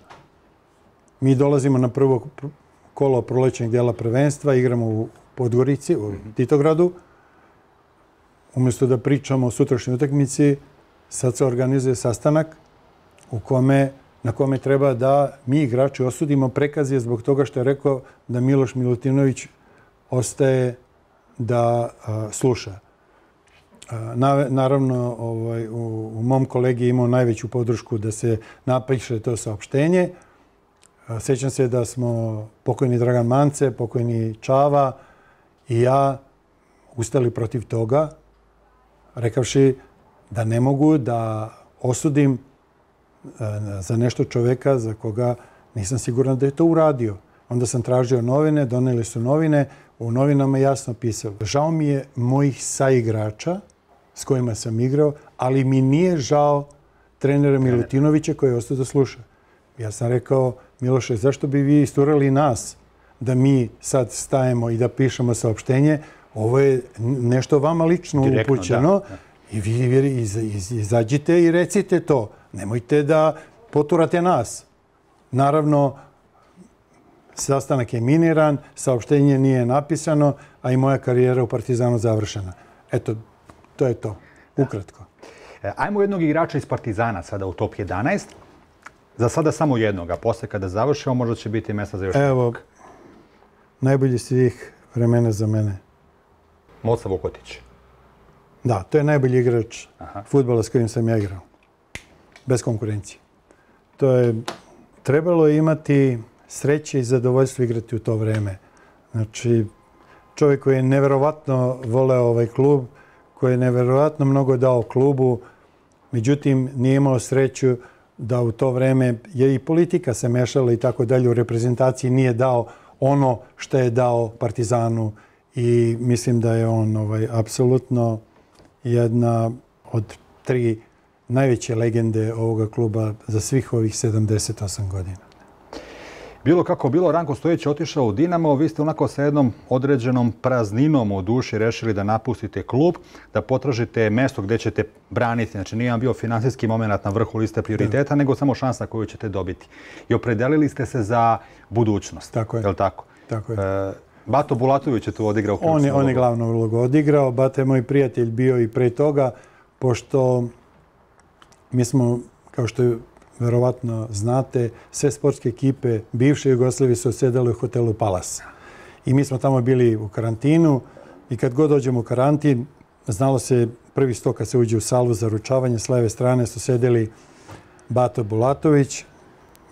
Mi dolazimo na prvo kolo prolećnog dela prvenstva, igramo u Podgorici, u Titogradu. Umjesto da pričamo o sutrašnjoj utakmici, sad se organizuje sastanak na kome treba da mi igrači osudimo Prekazije zbog toga što je rekao da Miloš Milutinović ostaje da sluša. Naravno, u mom kolegi je imao najveću podršku da se napiše to saopštenje. Sjećam se da smo pokojni Dragan Mance, pokojni Čava i ja ustali protiv toga, rekavši da ne mogu da osudim za nešto čoveka za koga nisam siguran da je to uradio. Onda sam tražio novine, doneli su novine, u novinama jasno pisalo. Žao mi je mojih saigrača s kojima sam igrao, ali mi nije žao trenera Milutinovića koji je ostao da sluša. Ja sam rekao, Miloše, zašto bi vi isturali nas da mi sad stajemo i da pišemo saopštenje? Ovo je nešto vama lično upućeno i vi izađite i recite to. Nemojte da poturate nas. Naravno, sastanak je miniran, saopštenje nije napisano, a i moja karijera u Partizanu završena. Eto, to je to, ukratko. Ajmo jednog igrača iz Partizana sada u top 11. Za sada samo jednog, a posle kada završimo možda će biti mjesta za još jednog. Evo, najbolji svih vremena za mene. Moca Vukotić. Da, to je najbolji igrač fudbala s kojim sam ja igrao. Bez konkurencije. To je... Trebalo je imati sreće i zadovoljstvo igrati u to vreme. Znači, čovjek koji je nevjerovatno voleo ovaj klub, koji je nevjerovatno mnogo dao klubu, međutim, nije imao sreću da u to vreme je i politika se mešala i tako dalje. U reprezentaciji nije dao ono što je dao Partizanu i mislim da je on apsolutno jedna od tri najveće legende ovoga kluba za svih ovih 78 godina. Bilo kako bilo, Ranko Stojić je otišao u Dinamo. Vi ste onako sa jednom određenom prazninom u duši rešili da napustite klub, da potražite mesto gdje ćete braniti. Znači, nije vam bio finansijski moment na vrhu liste prioriteta, nego samo šansa koju ćete dobiti. I opredelili ste se za budućnost. Tako je. Je li tako? Tako je. Bato Bulatović je tu odigrao ključnu ulogu. On je glavnu ulogu odigrao. Bato je moj prijatelj bio i pre toga, pošto mi smo, kao što je verovatno znate, sve sportske ekipe bivše Jugoslavije su osedale u hotelu Palas. I mi smo tamo bili u karantinu i kad god dođemo u karantin, znalo se prvi sto kad se uđe u salu za ručavanje, s leve strane su sedeli Bato Bulatović,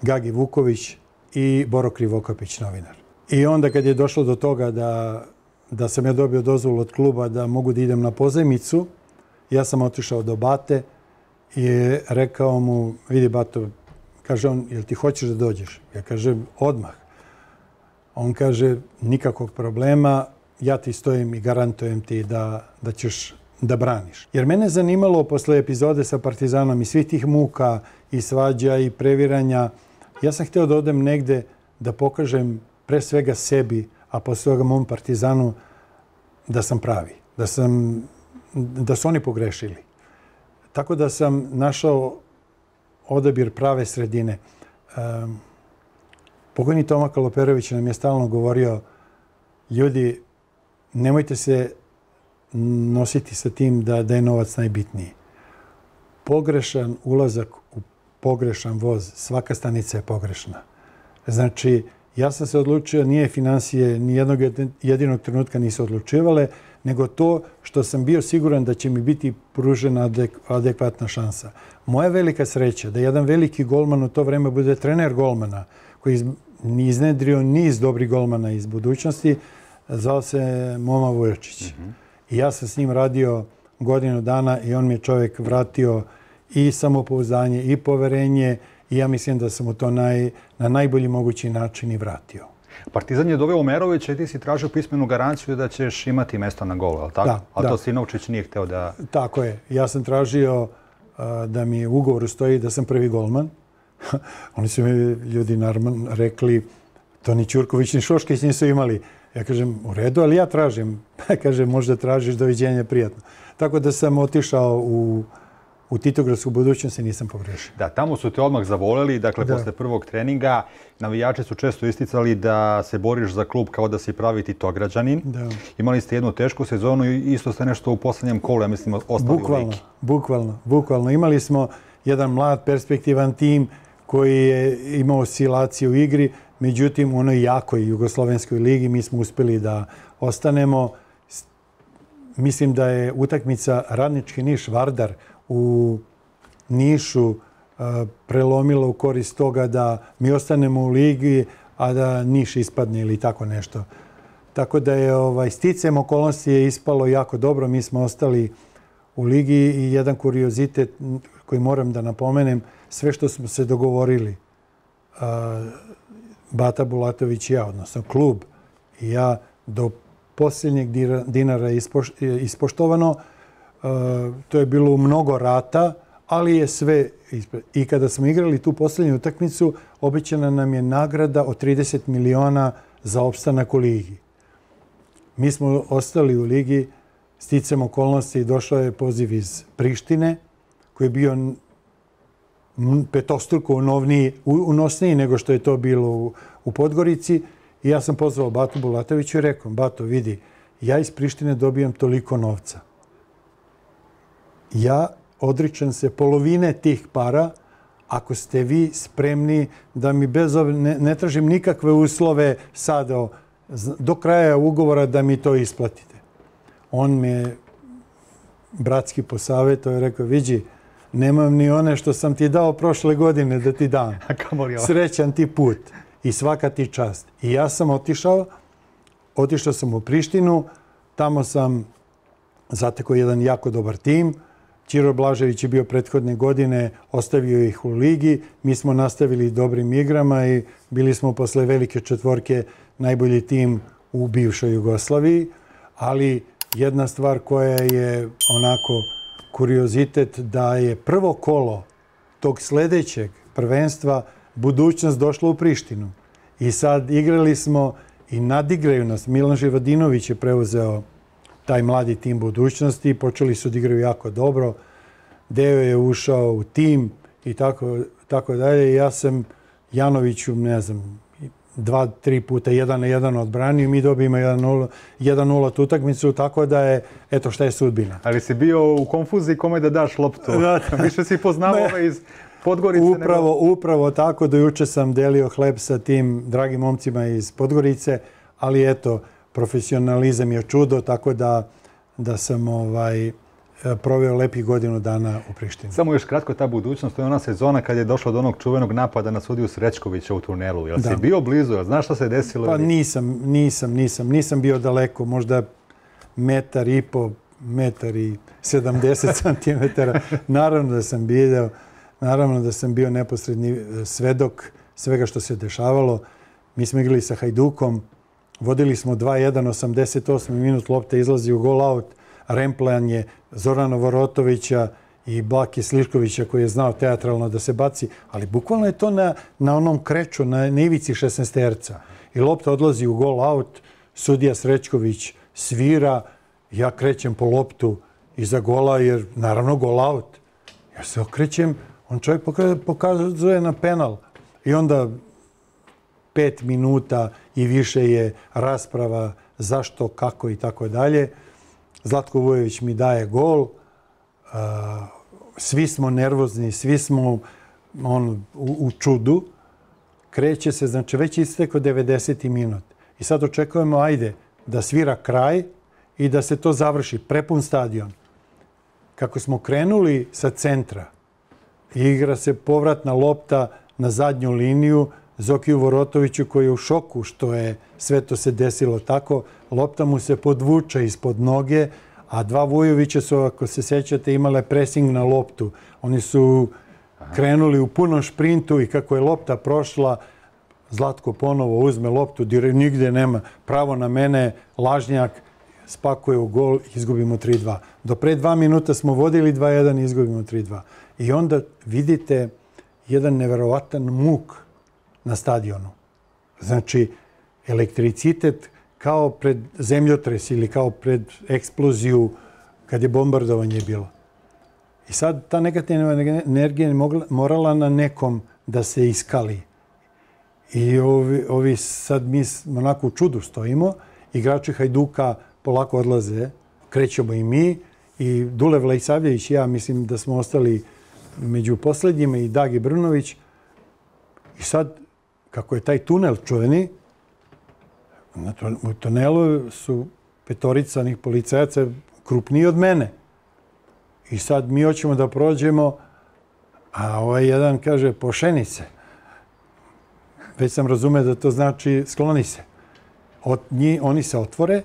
Gagi Vuković i Boro Krivokapić, novinar. I onda kad je došlo do toga da sam ja dobio dozvolu od kluba da mogu da idem na pozajmicu, ja sam otišao do Bate i rekao mu, vidi Bato, kaže on, jel ti hoćeš da dođeš? Ja kažem, odmah. On kaže, nikakvog problema, ja ti stojim i garantujem ti da ćeš da braniš. Jer mene zanimalo posle epizode sa Partizanom i svih tih muka i svađa i previranja, ja sam hteo da odem negde da pokažem pre svega sebi, a posle toga mom Partizanu, da sam pravi, da su oni pogrešili. Tako da sam našao odabir prave sredine. Pokojni Toma Kaloperović nam je stalno govorio, ljudi, nemojte se nositi sa tim da je novac najbitniji. Pogrešan ulazak u pogrešan voz, svaka stanica je pogrešna. Znači, ja sam se odlučio, nije financije ni jednog jedinog trenutka nisu odlučivale, nego to što sam bio siguran da će mi biti pružena adekvatna šansa. Moja velika sreća da jedan veliki golman u to vreme bude trener golmana, koji je iznedrio niz dobrih golmana iz budućnosti, zvao se Moma Vujočić. I ja sam s njim radio godinu dana i on mi je čovjek vratio i samopouzdanje i poverenje i ja mislim da sam mu to na najbolji mogući način i vratio. Partizan je doveo Omerovića i ti si tražio pismenu garanciju da ćeš imati mesto na golu, ali tako? Da, da. Ali to Sinovčić nije hteo da... Tako je. Ja sam tražio da mi u ugovoru stoji da sam prvi golman. Oni su mi ljudi naravno rekli, to ni Ćurković ni Šoškić nisu imali. Ja kažem, u redu, ali ja tražim. Kažem, možda tražiš, doviđenje, prijatno. Tako da sam otišao u Titogradsku budućnosti nisam pogrešio. Da, tamo su te odmah zavoleli. Dakle, posle prvog treninga navijači su često isticali da se boriš za klub kao da si pravi Titograđanin. Imali ste jednu tešku sezonu i isto ste nešto u poslednjem kolu, ja mislim, ostali u ligi. Bukvalno. Imali smo jedan mlad, perspektivan tim koji je imao oscilacije u igri. Međutim, u onoj jakoj jugoslovenskoj ligi mi smo uspeli da ostanemo. Mislim da je utakmica Radnički Niš-Vardar u Nišu prelomilo u korist toga da mi ostanemo u ligi, a da Niš ispadne ili tako nešto. Tako da je sticajem okolnosti je ispalo jako dobro. Mi smo ostali u ligi i jedan kuriozitet koji moram da napomenem, sve što smo se dogovorili, Bata Bulatović i ja, odnosno klub i ja, do posljednjeg dinara ispoštovano. To je bilo mnogo rata, ali je sve... I kada smo igrali tu posljednju utakmicu, obećana nam je nagrada od 30 miliona za opstanak u ligi. Mi smo ostali u ligi, sticam okolnosti i došao je poziv iz Prištine, koji je bio petostruko unosniji nego što je to bilo u Podgorici. I ja sam pozvao Batu Bulatoviću i rekao, Bato, vidi, ja iz Prištine dobijam toliko novca. Ja odričem se polovine tih para ako ste vi spremni da mi bez obzira, ne tražim nikakve uslove sada do kraja ugovora da mi to isplatite. On me bratski posaveto je rekao, vidi, nemam ni one što sam ti dao prošle godine da ti dam. Srećan ti put i svaka ti čast. I ja sam otišao sam u Prištinu, tamo sam zatekao jedan jako dobar tim. Ćiro Blažević je bio prethodne godine, ostavio ih u ligi. Mi smo nastavili dobrim igrama i bili smo posle velike četvorke najbolji tim u bivšoj Jugoslaviji. Ali jedna stvar koja je onako kuriozitet, da je prvo kolo tog sljedećeg prvenstva Budućnost došla u Prištinu. I sad igrali smo i nadigraju nas. Milan Živadinović je preuzeo taj mladi tim Budućnosti. Počeli su da igraju jako dobro. Deo je ušao u tim i tako dalje. Ja sam Janoviću, ne znam, 2-3 puta 1-1 odbranio. Mi dobijemo 1-0 tu utakmicu, tako da je, eto šta je sudbina. Ali si bio u konfuziji kome da daš loptu. Više si poznao ove iz Podgorice. Upravo tako. Do juče sam delio hleb sa tim dragim momcima iz Podgorice, ali eto, profesionalizam je čudo, tako da sam proveo lepih godinu dana u Prištini. Samo još kratko, ta Budućnost, to je ona sezona kad je došlo do onog čuvenog napada na sudiju Srećkovića u tunelu. Jel si bio blizu? Jel znaš šta se desilo? Pa nisam bio daleko, možda 1,5 m, 1,70 cm. Naravno da sam bio neposredni svedok svega što se dešavalo. Mi smo igrali sa Hajdukom. Vodili smo 2-1, 88. minut, lopta izlazi u gol-out. Remplanje Zorana Vorotovića i Blake Sliškovića koji je znao teatralno da se baci. Ali bukvalno je to na onom kreću, na ivici 16-terca. I lopta odlazi u gol-out. Sudija Srećković svira. Ja krećem po loptu iza gola jer naravno gol-out. Ja se okrećem, on čovjek pokazuje na penal. I onda 5 minuta i više je rasprava zašto, kako i tako dalje. Zlatko Vujović mi daje gol. Svi smo nervozni, svi smo u čudu. Kreće se, znači već isteko 90. minut. I sad očekujemo, ajde, da svira kraj i da se to završi. Prepun stadion. Kako smo krenuli sa centra, igra se povratna lopta na zadnju liniju, Zokiju Vorotoviću koji je u šoku što je sve to se desilo tako. Lopta mu se podvuče ispod noge, a dva Vujovića su, ako se sjećate, imale pressing na loptu. Oni su krenuli u punom šprintu i kako je lopta prošla, Zlatko ponovo uzme loptu, nigde nema, pravo na mene, lažnjak, spakuje u gol, izgubimo 3-2. Do pre 2 minuta smo vodili 2-1 i izgubimo 3-2. I onda vidite jedan neverovatan muk na stadionu. Znači, elektricitet kao pred zemljotres ili kao pred eksploziju kad je bombardovanje bilo. I sad ta negativna energija je morala na nekom da se iskali. I ovi sad mi onako u čudu stojimo. Igrači Hajduka polako odlaze, krećemo i mi. I Dule Vlajsavljević i ja mislim da smo ostali među poslednjima i Dagi Brnović. I sad, kako je taj tunel čuveni, u tunelu su petorica onih policajaca krupniji od mene. I sad mi hoćemo da prođemo, a ovaj jedan kaže pošeni se. Već sam razumeo da to znači skloni se. Oni se otvore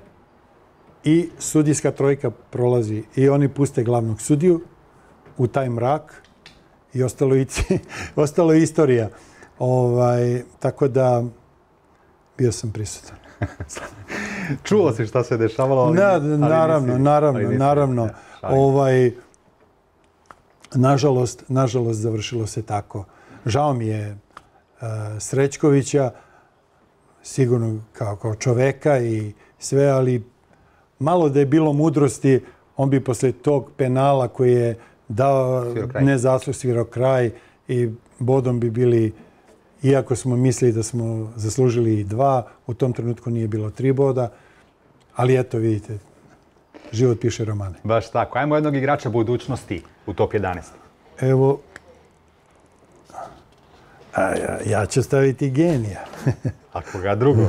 I sudijska trojka prolazi i oni puste glavnog sudiju u taj mrak i ostalo je istorija. Tako da bio sam prisutan. Čuo si šta se dešavalo? Naravno. Nažalost, završilo se tako. Žao mi je Srećkovića, sigurno kao čoveka i sve, ali malo da je bilo mudrosti, on bi posle tog penala koji je dao nezasluženo svirao kraj i bodom bi bili, iako smo mislili da smo zaslužili i 2, u tom trenutku nije bilo 3 boda, ali eto vidite, život piše romane. Baš tako. Ajmo jednog igrača budućnosti u top 11. Evo, ja ću staviti genija. A koga drugog?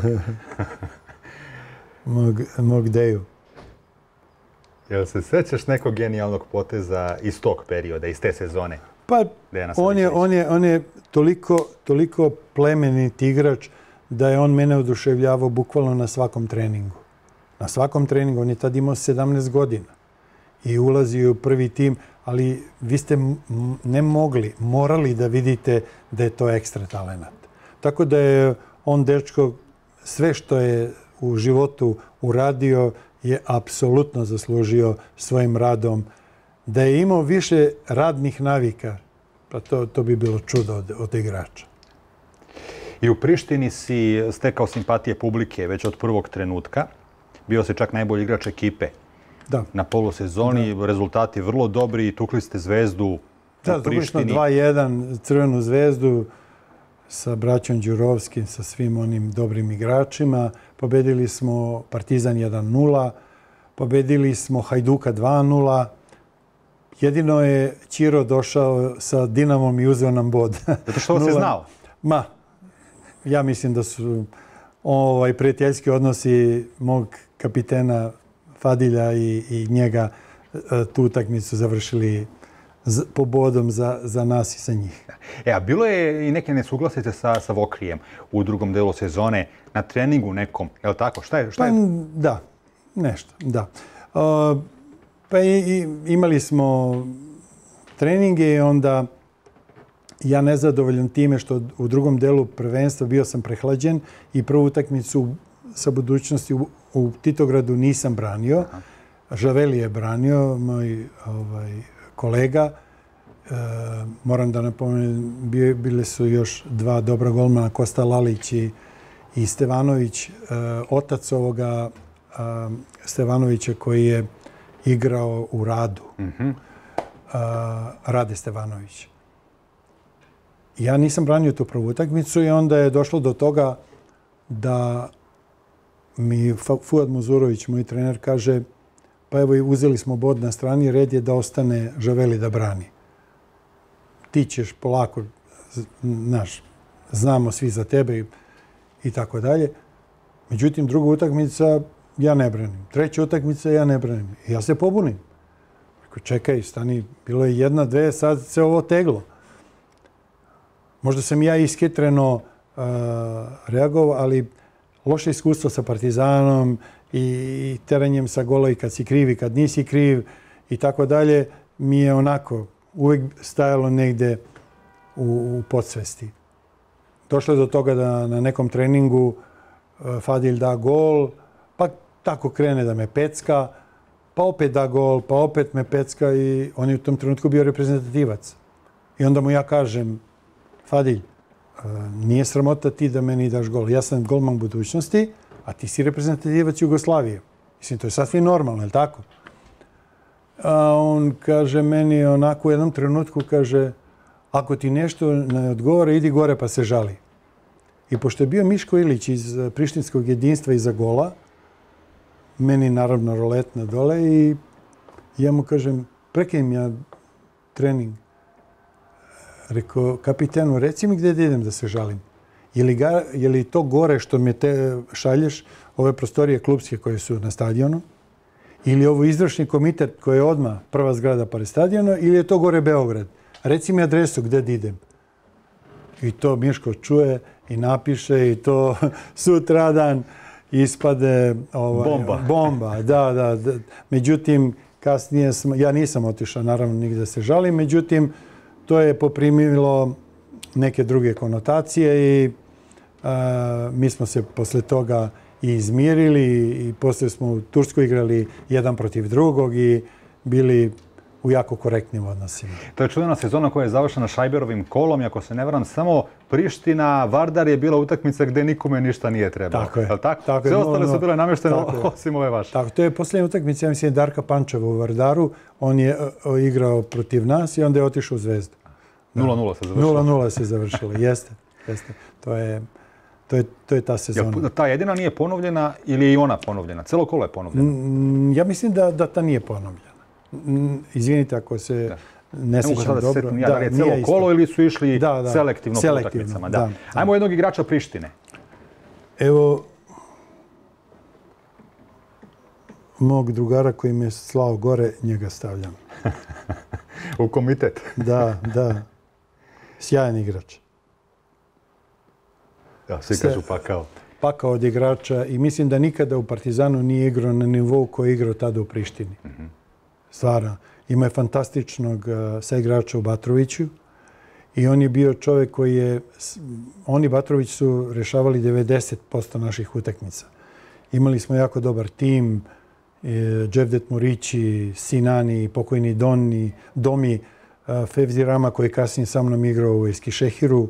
Mog Deju. Jel se sećaš nekog genijalnog poteza iz tog perioda, iz te sezone? Pa, on je toliko plemenit igrač da je on mene oduševljavao bukvalno na svakom treningu. Na svakom treningu. On je tad imao 17 godina i ulazio u prvi tim, ali vi ste morali da vidite da je to ekstra talenat. Tako da je on, dečko, sve što je u životu uradio je apsolutno zaslužio svojim radom. Da je imao više radnih navika, pa to bi bilo čudo od igrača. I u Prištini si stekao simpatije publike već od prvog trenutka. Bio si čak najbolji igrač ekipe na polusezoni. Rezultati vrlo dobri, tukli ste Zvezdu u Prištini. 2-1, Crvenu zvezdu sa braćom Đurovskim, sa svim onim dobrim igračima. Pobedili smo Partizan 1-0, pobedili smo Hajduka 2-0. Jedino je Ćiro došao sa Dinamom i uzeo nam bod. Zato što ovo se znao? Ma, ja mislim da su prijateljski odnosi mog kapitena Fadilja i njega tu utakmicu završili po bodom za nas i za njih. A bilo je i neke nesuglasice sa Vokrijem u drugom delu sezone, na treningu nekom, je li tako? Šta je? Da, nešto, da. Pa imali smo treninge i onda ja nezadovoljan time što u drugom delu prvenstva bio sam prehlađen i prvu utakmicu sa budućnosti u Titogradu nisam branio. Žaveli je branio, moj kolega. Moram da napomenem, bile su još 2 dobra golmana, Kosta Lalić i Stevanović, otac ovoga Stevanovića koji je igrao u Radu, Rade Stevanović. Ja nisam branio tu prvu utakmicu i onda je došlo do toga da mi Fuad Muzurović, moj trener, kaže pa evo uzeli smo bod na strani, red je da ostane Žaveli da brani. Ti ćeš polako, znamo svi za tebe i tako dalje. Međutim, druga utakmica ja ne branim. Treća utakmica ja ne branim. Ja se pobunim. Čekaj, stani, bilo je 1-2, sad se ovo teglo. Možda sam ja ishitreno reagovao, ali loše iskustvo sa Partizanom i teranjem sa gola i kad si kriv i kad nisi kriv i tako dalje mi je onako uvijek stajalo negde u podsvesti. Došlo je do toga da na nekom treningu Fadil da gol, pa tako krene da me pecka, pa opet da gol, pa opet me pecka i on je u tom trenutku bio reprezentativac. I onda mu ja kažem, Fadil, nije sramota ti da meni daš gol. Ja sam golman budućnosti, a ti si reprezentativac Jugoslavije. Mislim, to je sasvim normalno, je li tako? A on kaže meni onako u jednom trenutku, kaže, ako ti nešto ne odgovara, idi gore pa se žali. I pošto je bio Miško Ilić iz Prištinskog jedinstva iza gola, meni naravno roletna dole i ja mu kažem, prekinem ja trening. Rekao, kapitenu, reci mi gdje idem da se žalim. Je li to gore što me te šalješ, ove prostorije klubske koje su na stadionu, ili ovo izvršni komitet koji je odmah prva zgrada pored stadiona, ili je to gore Beograd. Reci mi adresu gdje idem. I to Miško čuje i napiše i to sutradan ispade bomba. Da. Međutim, kasnije ja nisam otišao, naravno, nigde se žali. Međutim, to je poprimilo neke druge konotacije i mi smo se posle toga i izmirili i posle smo u Turskoj igrali jedan protiv drugog i bili u jako korektnim odnosima. To je čuvena sezona koja je završena Šajberovim kolom. Ako se ne varam, samo Priština, Vardar je bila utakmica gde nikome ništa nije trebalo. Tako je. Sve ostale su bile namještene osim ove vaše. Tako, to je posljednja utakmica, ja mislim, Darka Pančeva u Vardaru. On je igrao protiv nas i onda je otišao u Zvezdu. 0-0 se završilo. 0-0 se završilo, jeste. To je ta sezona. Ta jedina nije ponovljena ili je i ona ponovljena? Celo kolo je ponovljena? Ja mislim da ta nije ponovljena. Izvinite ako se ne sjećam dobro. Da li je celo kolo ili su išli selektivno po utakmicama? Ajmo jednog igrača Prištine. Evo, mog drugara koji me slao gore, njega stavljam. U komitet. Da. Sjajan igrač. Svi kažu pakao. Pakao od igrača i mislim da nikada u Partizanu nije igrao na nivou koji je igrao tada u Prištini. Stvarno. Ima je fantastičnog saigrača u Batroviću i on je bio čovjek koji je... Oni Batrović su rješavali 90% naših utakmica. Imali smo jako dobar tim, Dževdet Murići, Sinani, pokojni Doni, Domi, Fevzi Rama koji je kasnije sa mnom igrao u Eskişehiru,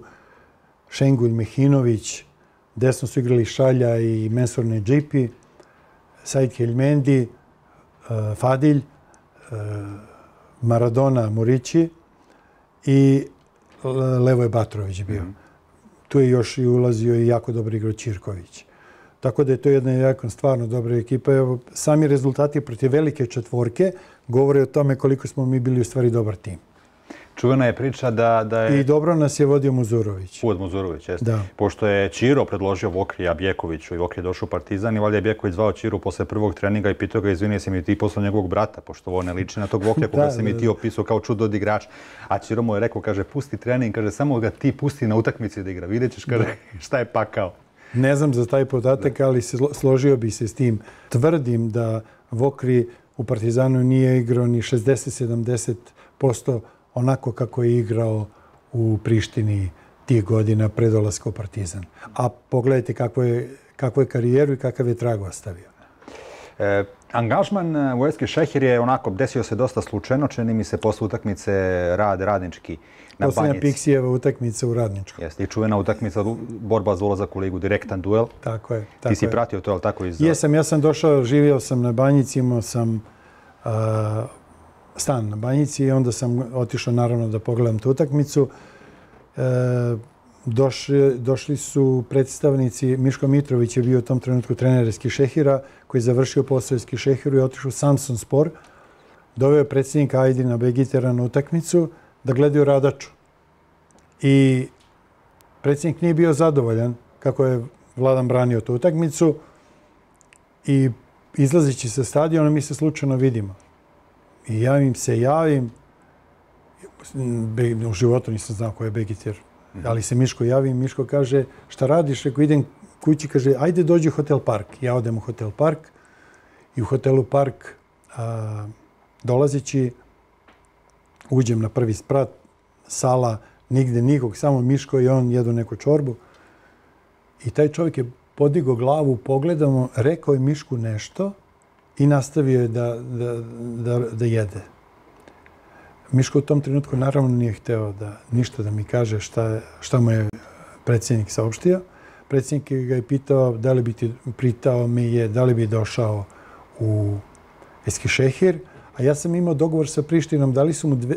Šengulj Mehinović, desno su igrali Šalja i Mensur Nedžipi, Said Helmendi, Fadilj, Maradona, Murići i levo je Batrović bio. Tu je još i ulazio i jako dobro igrao Čirković. Tako da je to jedna jako stvarno dobra ekipa. Sami rezultati protiv velike četvorke govore o tome koliko smo mi bili u stvari dobar tim. Čuvena je priča da je... I dobro nas je vodio Muzurović. Uvod Muzurović, jeste. Pošto je Čiro predložio Vokrija Bjekoviću i Vokrija je došao u Partizan i valjda je Bjeković zvao Čiru posle prvog treninga i pitao ga, izvini, si mi ti poslao njegovog brata, pošto ovo ne liči na tog Vokrija koga si mi ti opisao kao čudo od igrača. A Čiro mu je rekao, kaže, pusti trening, kaže, samo ga ti pusti na utakmici da igra. Vidjet ćeš, kaže, šta je pakao. Ne znam za taj podatak, ali složio bi se s tim. Tvrdim da Vokri u Partizanu nije igrao ni 60-70% onako kako je igrao u Prištini tih godina pre dolaska u Partizan. A pogledajte kakvu je karijeru i kakav je trag ostavio. Angažman u Eskişehir je onako desio se dosta slučajno, čini mi se posle utakmice Radnički na Banjici. Poslednja Piksijeva utakmica u Radničkom. Jeste, i čuvena utakmica, borba za ulazak u ligu, direktan duel. Tako je. Ti si pratio to, ali tako iz... Jesam, ja sam došao, živio sam na Banjici, imao sam stan na Banjici i onda sam otišao naravno da pogledam tu utakmicu. Došli su predstavnici, Miško Mitrović je bio u tom trenutku trener Eskişehira koji je završio posao Eskişehiru i otišao u Samsunspor. Doveo je predsjednika Aydina Begitera na utakmicu da gledaju Radaču. I predsjednik nije bio zadovoljan kako je Vladan branio tu utakmicu i izlazići sa stadiona mi se slučajno vidimo. I javim se. U životu nisam znao ko je Begiter. Ali se Miško javi, Miško kaže, šta radiš? Reko, idem kući, kaže, ajde dođi u Hotel Park. Ja odem u Hotel Park i u Hotelu Park dolazeći, uđem na prvi sprat, sala, nigde nikog, samo Miško i on jedu neku čorbu. I taj čovjek je podigao glavu, pogledamo, rekao je Mišku nešto i nastavio je da jede. Miško u tom trenutku naravno nije hteo ništa da mi kaže šta mu je predsjednik saopštio. Predsjednik ga je pitao da li bi ti pritao mi je, da li bi došao u Eskişehir. A ja sam imao dogovor sa Prištinom,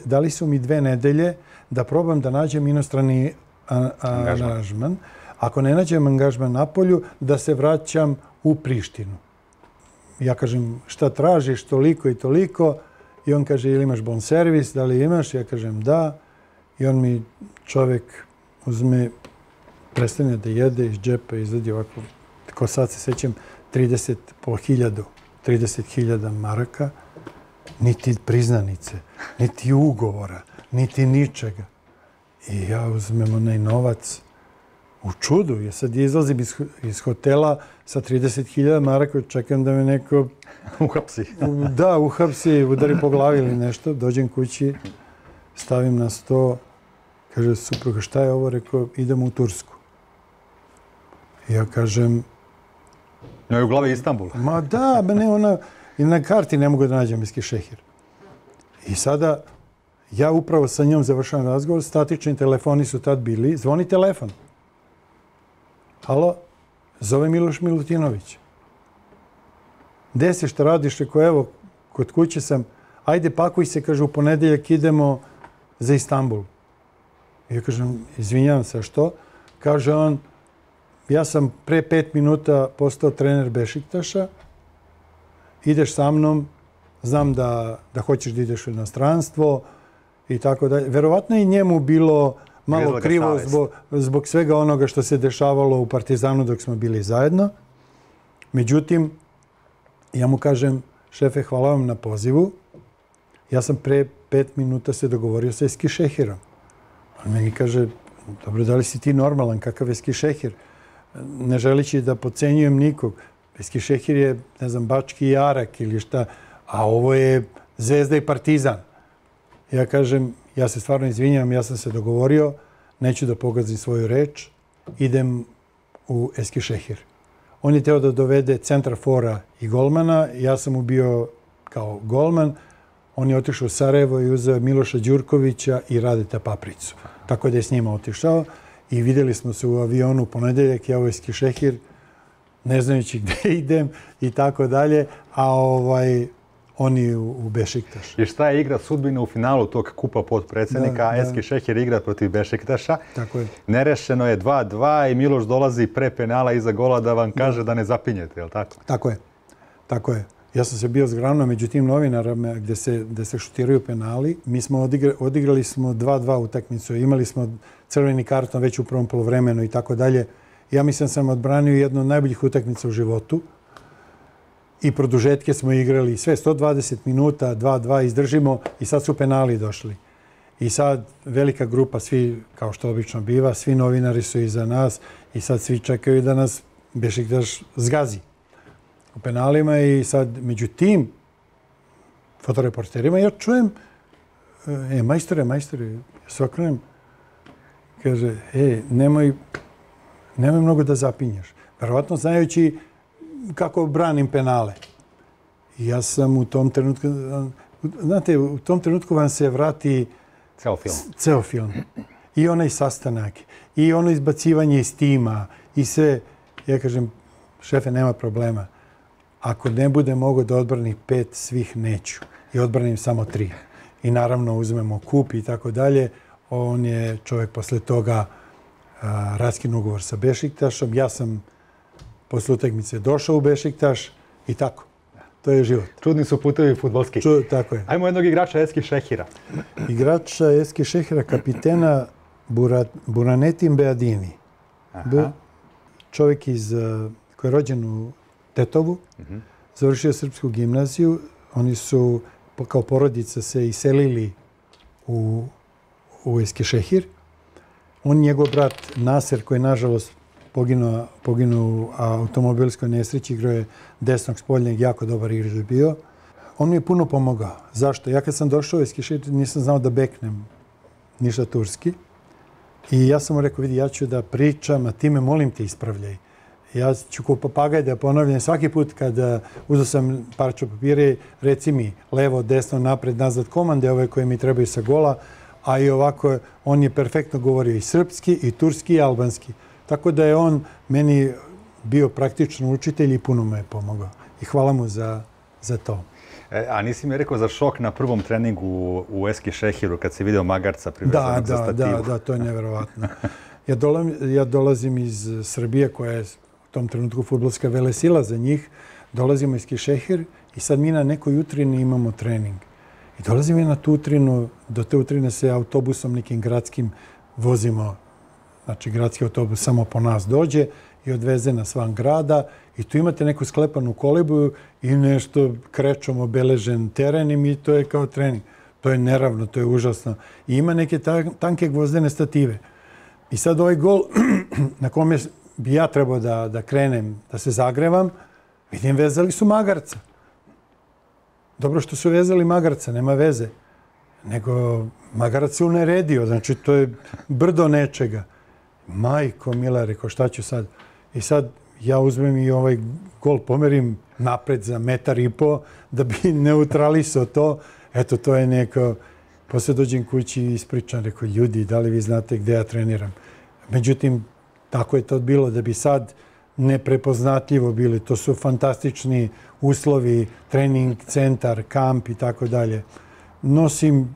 dali su mi 2 nedelje da probam da nađem inostrani angažman. Ako ne nađem angažman na polju, da se vraćam u Prištinu. Ja kažem, šta tražiš, toliko i toliko. I on kaže, ili imaš bon servis, da li imaš? Ja kažem, da. I on mi čovjek uzme, prestane da jede iz džepa, izvadi ovako, tako sad se sjećam, 30.000 maraka, niti priznanice, niti ugovora, niti ničega. I ja uzmem onaj novac, u čudu, jer sad izlazim iz hotela sa 30.000 maraka, čekam da me neko... Uhapsi. Da, uhapsi, udari po glavi ili nešto. Dođem kući, stavim na sto, kaže, supruga, šta je ovo? Rekao, idemo u Tursku. Ja kažem... Joj, u glavi Istanbul. Ma da, mene ona... I na karti ne mogu da nađem Eskişehir. I sada, ja upravo sa njom završavam razgovor, statični telefoni su tad bili, zvoni telefon. Halo, zove Miloš Milutinović. Gde si, šta radiš? Reko, evo, kod kuće sam. Ajde, pakuj se, kaže, u ponedeljak idemo za Istanbul. Ja kažem, izvinjavam se, što? Kaže on, ja sam pre 5 minuta postao trener Bešiktaša, ideš sa mnom, znam da hoćeš da ideš u inostranstvo i tako dalje. Verovatno je njemu bilo malo krivo zbog svega onoga što se dešavalo u Partizanu dok smo bili zajedno. Međutim, ja mu kažem, šefe, hvala vam na pozivu. Ja sam pre 5 minuta se dogovorio sa Eskişehirom. On meni kaže, dobro, da li si ti normalan, kakav je Eskişehir? Ne želeći da podcenjujem nikog. Eskişehir je, ne znam, Bački Jarak ili šta, a ovo je Zvezda i Partizan. Ja kažem, ja se stvarno izvinjam, ja sam se dogovorio, neću da pogazim svoju reč, idem u Eskişehir. On je teo da dovede centarfora i golmana, ja sam mu bio kao golman, on je otišao u Sarajevo i uzeo Miloša Đurkovića i Radeta Papricu. Tako da je s njima otišao i vidjeli smo se u avionu u ponedeljak, ja u Eskişehir, ne znajući gde idem i tako dalje, a oni u Bešiktaš. I šta je igra sudbina u finalu tog kupa potpredsjednika? Eskişehir igra protiv Bešiktaša. Tako je. Nerešeno je 2-2 i Miloš dolazi pre penala iza gola da vam kaže da ne zapinjete, je li tako? Tako je. Tako je. Ja sam se bio zgravno među tim novinarama gde se šutiraju penali. Mi smo odigrali 2-2 utakmicu. Imali smo crveni karton već u prvom polovremenu i tako dalje. Ja mislim sam odbranio jednu od najboljih utakmica u životu. I produžetke smo igrali sve, 120 minuta, 2-2 izdržimo i sad su penali došli. I sad velika grupa, svi, kao što obično biva, svi novinari su iza nas i sad svi čekaju da nas Bešiktaš zgazi u penalima i sad među tim fotoreporterima ja čujem majstore, ja se okrenem, kaže, nemoj mnogo da zapinješ. Verovatno znajući kako branim penale. Ja sam u tom trenutku... Znate, u tom trenutku vam se vrati... Ceo film. I onaj sastanak, i ono izbacivanje iz tima, i sve. Ja kažem, šefe, nema problema. Ako ne bude mogo da odbranim 5, svih neću. I odbranim samo 3. I naravno uzmemo kup i tako dalje. On je čovjek posle toga raskinuo ugovor sa Bešiktašom. Ja sam posle utakmice došao u Bešiktaš i tako. To je život. Čudni su putevi fudbalski. Tako je. Ajmo jednog igrača Eskişehira. Igrača Eskişehira, kapitena Buranetin Beadini. Čovjek koji je rođen u Tetovu, završio srpsku gimnaziju. Oni su kao porodica se iselili u Eskişehir. On i njegov brat Naser, koji je nažalost poginuo u automobilskoj nesreći, igrao je desnog spoljnjeg, jako dobar igrač bio. On mi je puno pomogao. Zašto? Ja kad sam došao u Eskişehir nisam znao da beknem ništa turski. I ja sam mu rekao, vidi, ja ću da pričam, a ti me molim te ispravljaj. Ja ću ko papagaj da ponavljam svaki put kada uzeo sam parču papire, reci mi levo, desno, napred, nazad, komande ove koje mi trebaju sa gola. A i ovako, on je perfektno govorio i srpski, i turski, i albanski. Tako da je on meni bio praktično učitelj i puno me je pomogao. I hvala mu za to. A nisi mi rekao za šok na prvom treningu u Eskişehiru kad si vidio magarca privezanog za stativu? Da, to je nevjerovatno. Ja dolazim iz Srbije koja je u tom trenutku fudbalska velesila za njih. Dolazimo iz Eskişehir i sad mi na nekoj jutrini imamo trening. I dolazim ja na tu utrinu, do te utrine se autobusom nekim gradskim vozimo, znači gradski autobus samo po nas dođe i odveze nas van grada i tu imate neku sklepanu kolibu i nešto krećom obeležen teren i to je kao trening. To je neravno, to je užasno. I ima neke tanke gvozdene stative. I sad ovaj gol na kome bi ja trebao da krenem, da se zagrevam, vidim vezali su magarca. Dobro što su vezali magarca, nema veze. Nego magarac je uneredio, znači to je brdo nečega. Majko mila, rekao šta ću sad? I sad ja uzmem i ovaj gol pomerim napred za 1,5 metara da bi neutralisao to. Eto, to je neko... Posle dođem kući i ispričam, rekao, ljudi, da li vi znate gde ja treniram? Međutim, tako je to bilo da bi sad neprepoznatljivo bili. To su fantastični uslovi, trening, centar, kamp i tako dalje. Nosim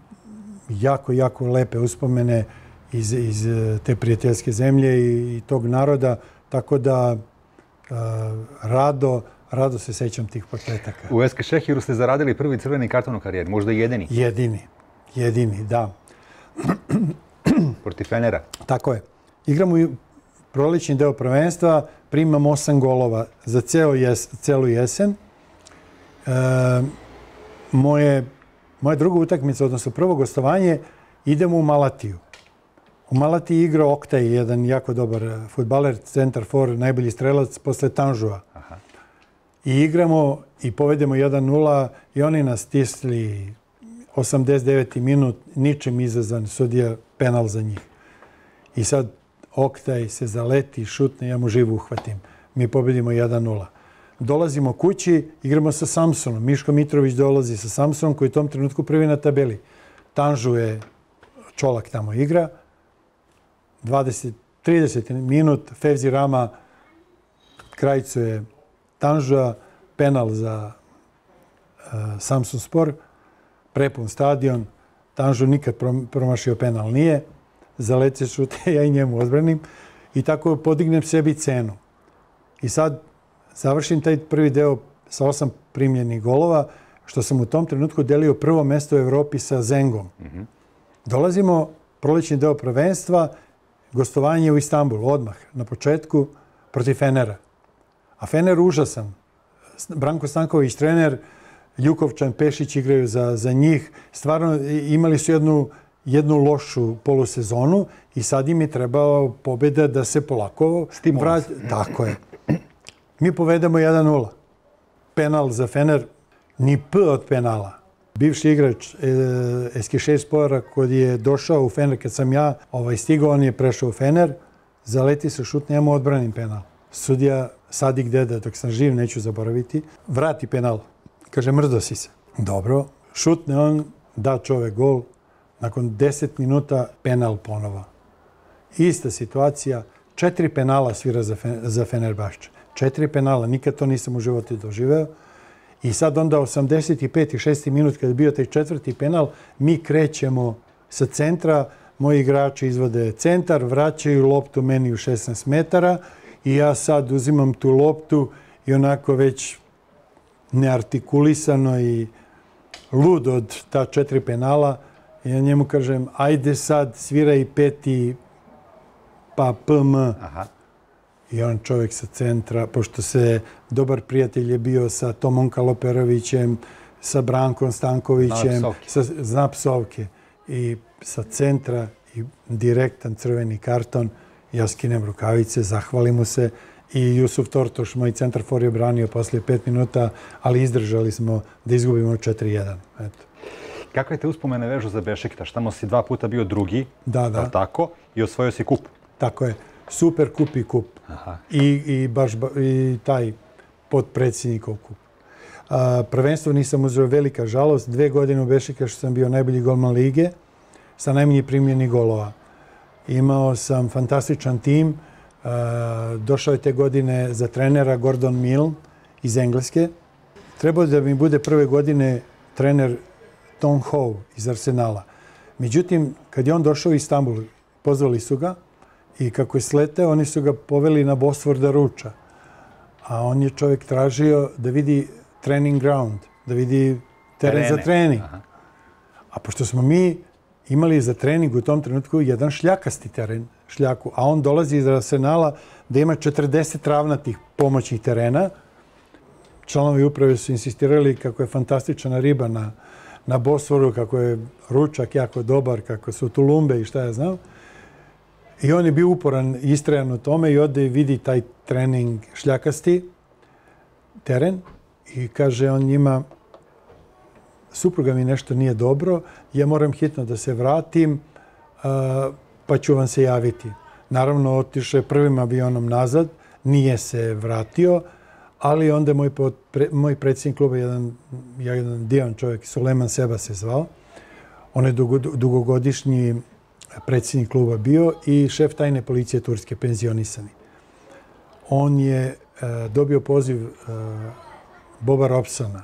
jako, jako lepe uspomene iz te prijateljske zemlje i tog naroda, tako da rado se sećam tih početaka. U SK Šehiru ste zaradili prvi crveni karton u karijeri, možda jedini? Jedini, da. Protiv Fenera. Tako je. Igramo i prolećni deo prvenstva, primam 8 golova za celu jesen. Moja druga utakmica, odnosno prvo gostovanje, idemo u Malatiju. U Malatiji igra Oktay, jedan jako dobar fudbaler, centar for, najbolji strelac posle Tanžua. I igramo i povedemo 1:0 i oni nas stisli 89. minut, ničim izazvan, sudija penal za njih. I sad Oktay se zaleti, šutne, ja mu živu uhvatim. Mi pobedimo 1:0. Dolazimo kući, igramo sa Samsonom. Miško Mitrović dolazi sa Samsonom koji je u tom trenutku prvi na tabeli. Tanžu je, Čolak tamo igra. 30 minut, Fevzi Rama, Krajcu je Tanžua, penal za Samsun Spor, prepun stadion, Tanžu nikad promašio penal nije, zalete šute, ja i njemu odbranim i tako podignem sebi cenu. I sad završim taj prvi deo sa 8 primljenih golova, što sam u tom trenutku delio prvo mesto u Evropi sa Zengom. Dolazimo, prolećni deo prvenstva, gostovanje u Istanbulu, odmah na početku, protiv Fenera. A Fener užasan. Branko Stanković, trener, Ljukovčan, Pešić igraju za njih. Stvarno, imali su jednu lošu polusezonu i sad im je trebao pobjeda da se polako vrati. Tako je. Mi povedemo 1:0. Penal za Fener, ni P od penala. Bivši igrač Eskişehirspor'a koji je došao u Fener, kad sam ja stigao, on je prešao u Fener, zaleti se šutne, ja mu odbranim penal. Sudija Sadik Deda, dok sam živ, neću zaboraviti, vrati penal. Kaže, mrdo si se. Dobro, šutne on, da čovek gol, nakon 10 minuta penal ponova. Ista situacija, 4 penala svira za Fenerbahče. 4 penala, nikad to nisam u životu doživeo. I sad onda 85. i 6. minut, kada je bio taj 4. penal, mi krećemo sa centra, moji igrači izvode centar, vraćaju loptu meni u 16 metara i ja sad uzimam tu loptu i onako već neartikulisano i lud od ta 4 penala. Ja njemu kažem, ajde sad sviraj 5. pa PM. I on čovjek sa centra, pošto se dobar prijatelj je bio sa Tomom Kaloperovićem, sa Brankom Stankovićem, zna psovke. I sa centra i direktan crveni karton, ja skinem rukavice, zahvalim mu se. I Jusuf Tortoš, moj centar for, je branio poslije 5 minuta, ali izdržali smo da izgubimo 4:1. Kakve te uspomene vežu za Bešiktaš? Tamo si 2 puta bio drugi, tako, i osvojio si kup. Tako je. Super kup i kup. I taj potpredsjednikov kup. Prvenstvo nisam uzeo, velika žalost. 2 godine u Bešiktašu sam bio najbolji golman lige sa najmanje primljenih golova. Imao sam fantastičan tim. Došao je te godine za trenera Gordon Milne iz Engleske. Trebao da mi bude prve godine trener Tom Howe iz Arsenala. Međutim, kad je on došao u Istanbul, pozvali su ga i kako je sleteo, oni su ga poveli na Bosfor da ruča. A on je čovjek tražio da vidi training ground, da vidi teren za trening. A pošto smo mi imali za trening u tom trenutku jedan šljakasti teren, šljaku, a on dolazi iz Arsenala da ima 40 ravnatih pomoćnih terena. Članovi uprave su insistirali kako je fantastična riba na Bosforu, kako je ručak jako dobar, kako su tulumbe i šta ja znam. I on je bio uporan i istrajan u tome i ode vidi taj trening šljakasti teren i kaže on njima, supruga mi nešto nije dobro, ja moram hitno da se vratim pa ću vam se javiti. Naravno, otišao je prvim avionom nazad, nije se vratio, ali onda moj predsjednik kluba, jedan divan čovjek, Suleman Seba se zvao, on je dugogodišnji predsjednik kluba bio i šef tajne policije Turske, penzionisani. On je dobio poziv Boba Robsona,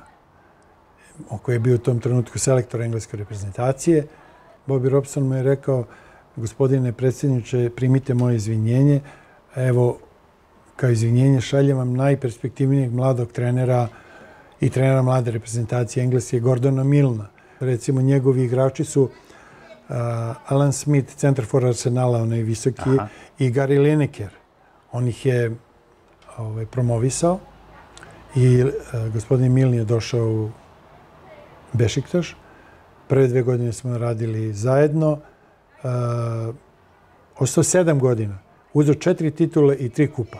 koji je bio u tom trenutku selektor engleske reprezentacije. Bobby Robson mu je rekao, gospodine predsjedniče, primite moje izvinjenje. Evo, kao izvinjenje šaljem vam najperspektivnijeg mladog trenera i trenera mlade reprezentacije engleske, Gordona Milna. Recimo, njegovi igrači su Alan Smith, centar for Arsenala, onaj visoki, i Gary Lineker. On ih je promovisao i gospodin Milni je došao u Bešiktaš. Prve 2 godine smo radili zajedno. Ostao 7 godina. Uzeo 4 titule i 3 kupa.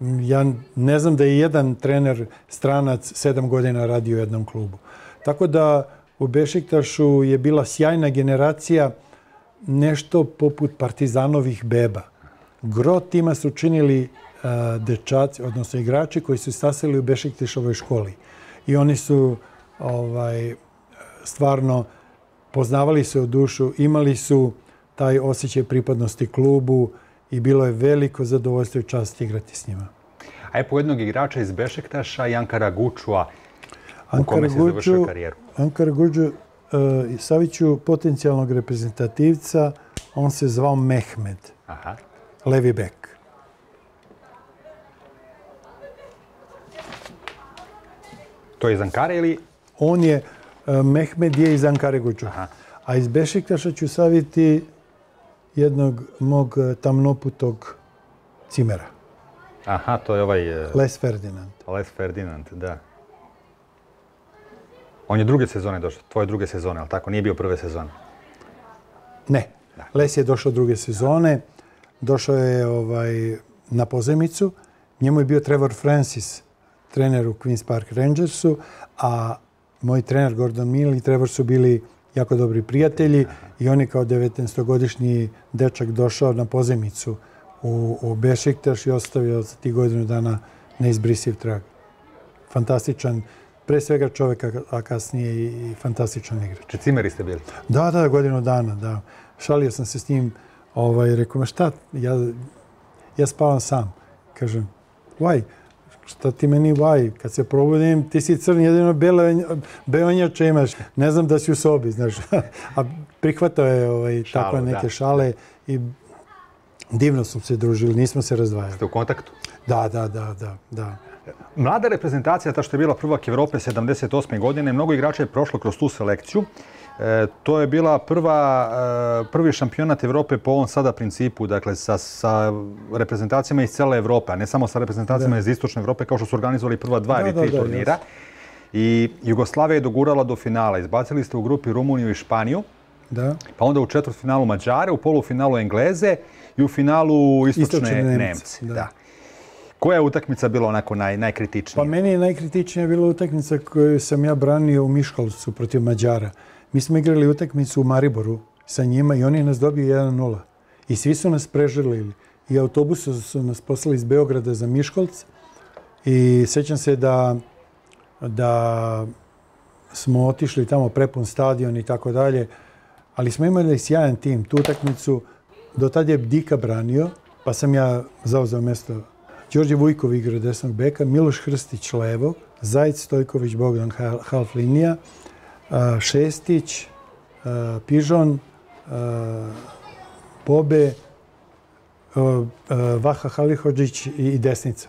Ja ne znam da je jedan trener stranac 7 godina radio u jednom klubu. Tako da u Bešiktašu je bila sjajna generacija, nešto poput Partizanovih beba. Gro tima su činili dečaci, odnosno igrači koji su stasali u Bešiktašovoj školi. I oni su stvarno poznavali se u dušu, imali su taj osjećaj pripadnosti klubu i bilo je veliko zadovoljstvo i čast igrati s njima. A je po jednog igrača iz Bešiktaša i Ankara Gučua, u kome se završio karijeru. Ankara Guču, Saviću, potencijalnog reprezentativca, on se zvao Mehmed, levi bek. To je iz Ankare ili? On je, Mehmed je iz Ankare Guču. A iz Bešiktaša ću saviti jednog mog tamnoputog cimera. Aha, to je ovaj... Les Ferdinand. Les Ferdinand, da. On je druge sezone došao, tvoje druge sezone, ali tako? Nije bio prve sezone? Ne. Les je došao druge sezone, došao je na pozemicu. Njemu je bio Trevor Francis, trener u Queen's Park Rangersu, a moj trener Gordon Mill i Trevor su bili jako dobri prijatelji i on je kao 19-godišnji dečak došao na pozemicu u Bešiktaš i ostavio za tih godinu dana neizbrisiv trag. Fantastičan, pre svega čoveka, a kasnije i fantastičan igrač. Cimeri ste bili? Da, da, godinu dana, da. Šalio sam se s njim, rekao, ma šta, ja spavam sam. Kažem, why? Šta ti meni why? Kad se probudim, ti si crn, jedino beonjače imaš. Ne znam da si u sobi, znaš. A prihvatao je takve neke šale i divno smo se družili, nismo se razdvajali. Ste u kontaktu? Da, da, da. Mlada reprezentacija, ta što je bila prvak Evrope 78. godine, mnogo igrača je prošlo kroz tu selekciju. To je bila prvi šampionat Evrope po ovom sada principu, dakle sa reprezentacijama iz cele Evrope, a ne samo sa reprezentacijama iz Istočne Evrope, kao što su organizovali prva 2 ili 3 turnira. I Jugoslavija je dogurala do finala. Izbacili ste u grupi Rumuniju i Španiju, pa onda u četvrtfinalu Mađare, u polufinalu Engleze i u finalu Istočne Nemce. Koja je utakmica bila onako najkritičnija? Pa meni je najkritičnija bila utakmica koju sam ja branio u Miškolcu protiv Mađara. Mi smo igrali utakmicu u Mariboru sa njima i oni nas dobili 1-0. I svi su nas prežalili. I autobusom su nas poslali iz Beograda za Miškolc. I sjećam se da smo otišli tamo prepun stadion i tako dalje. Ali smo imali sjajan tim, tu utakmicu. Do tad je Dika branio, pa sam ja zauzeo mjesto. Đorđe Vujkov igra desnog beka, Miloš Hrstić levo, Zajc Stojković, Bogdan half linija, Šestić, Pižon, Bobe, Vaha Halihodžić i desnica.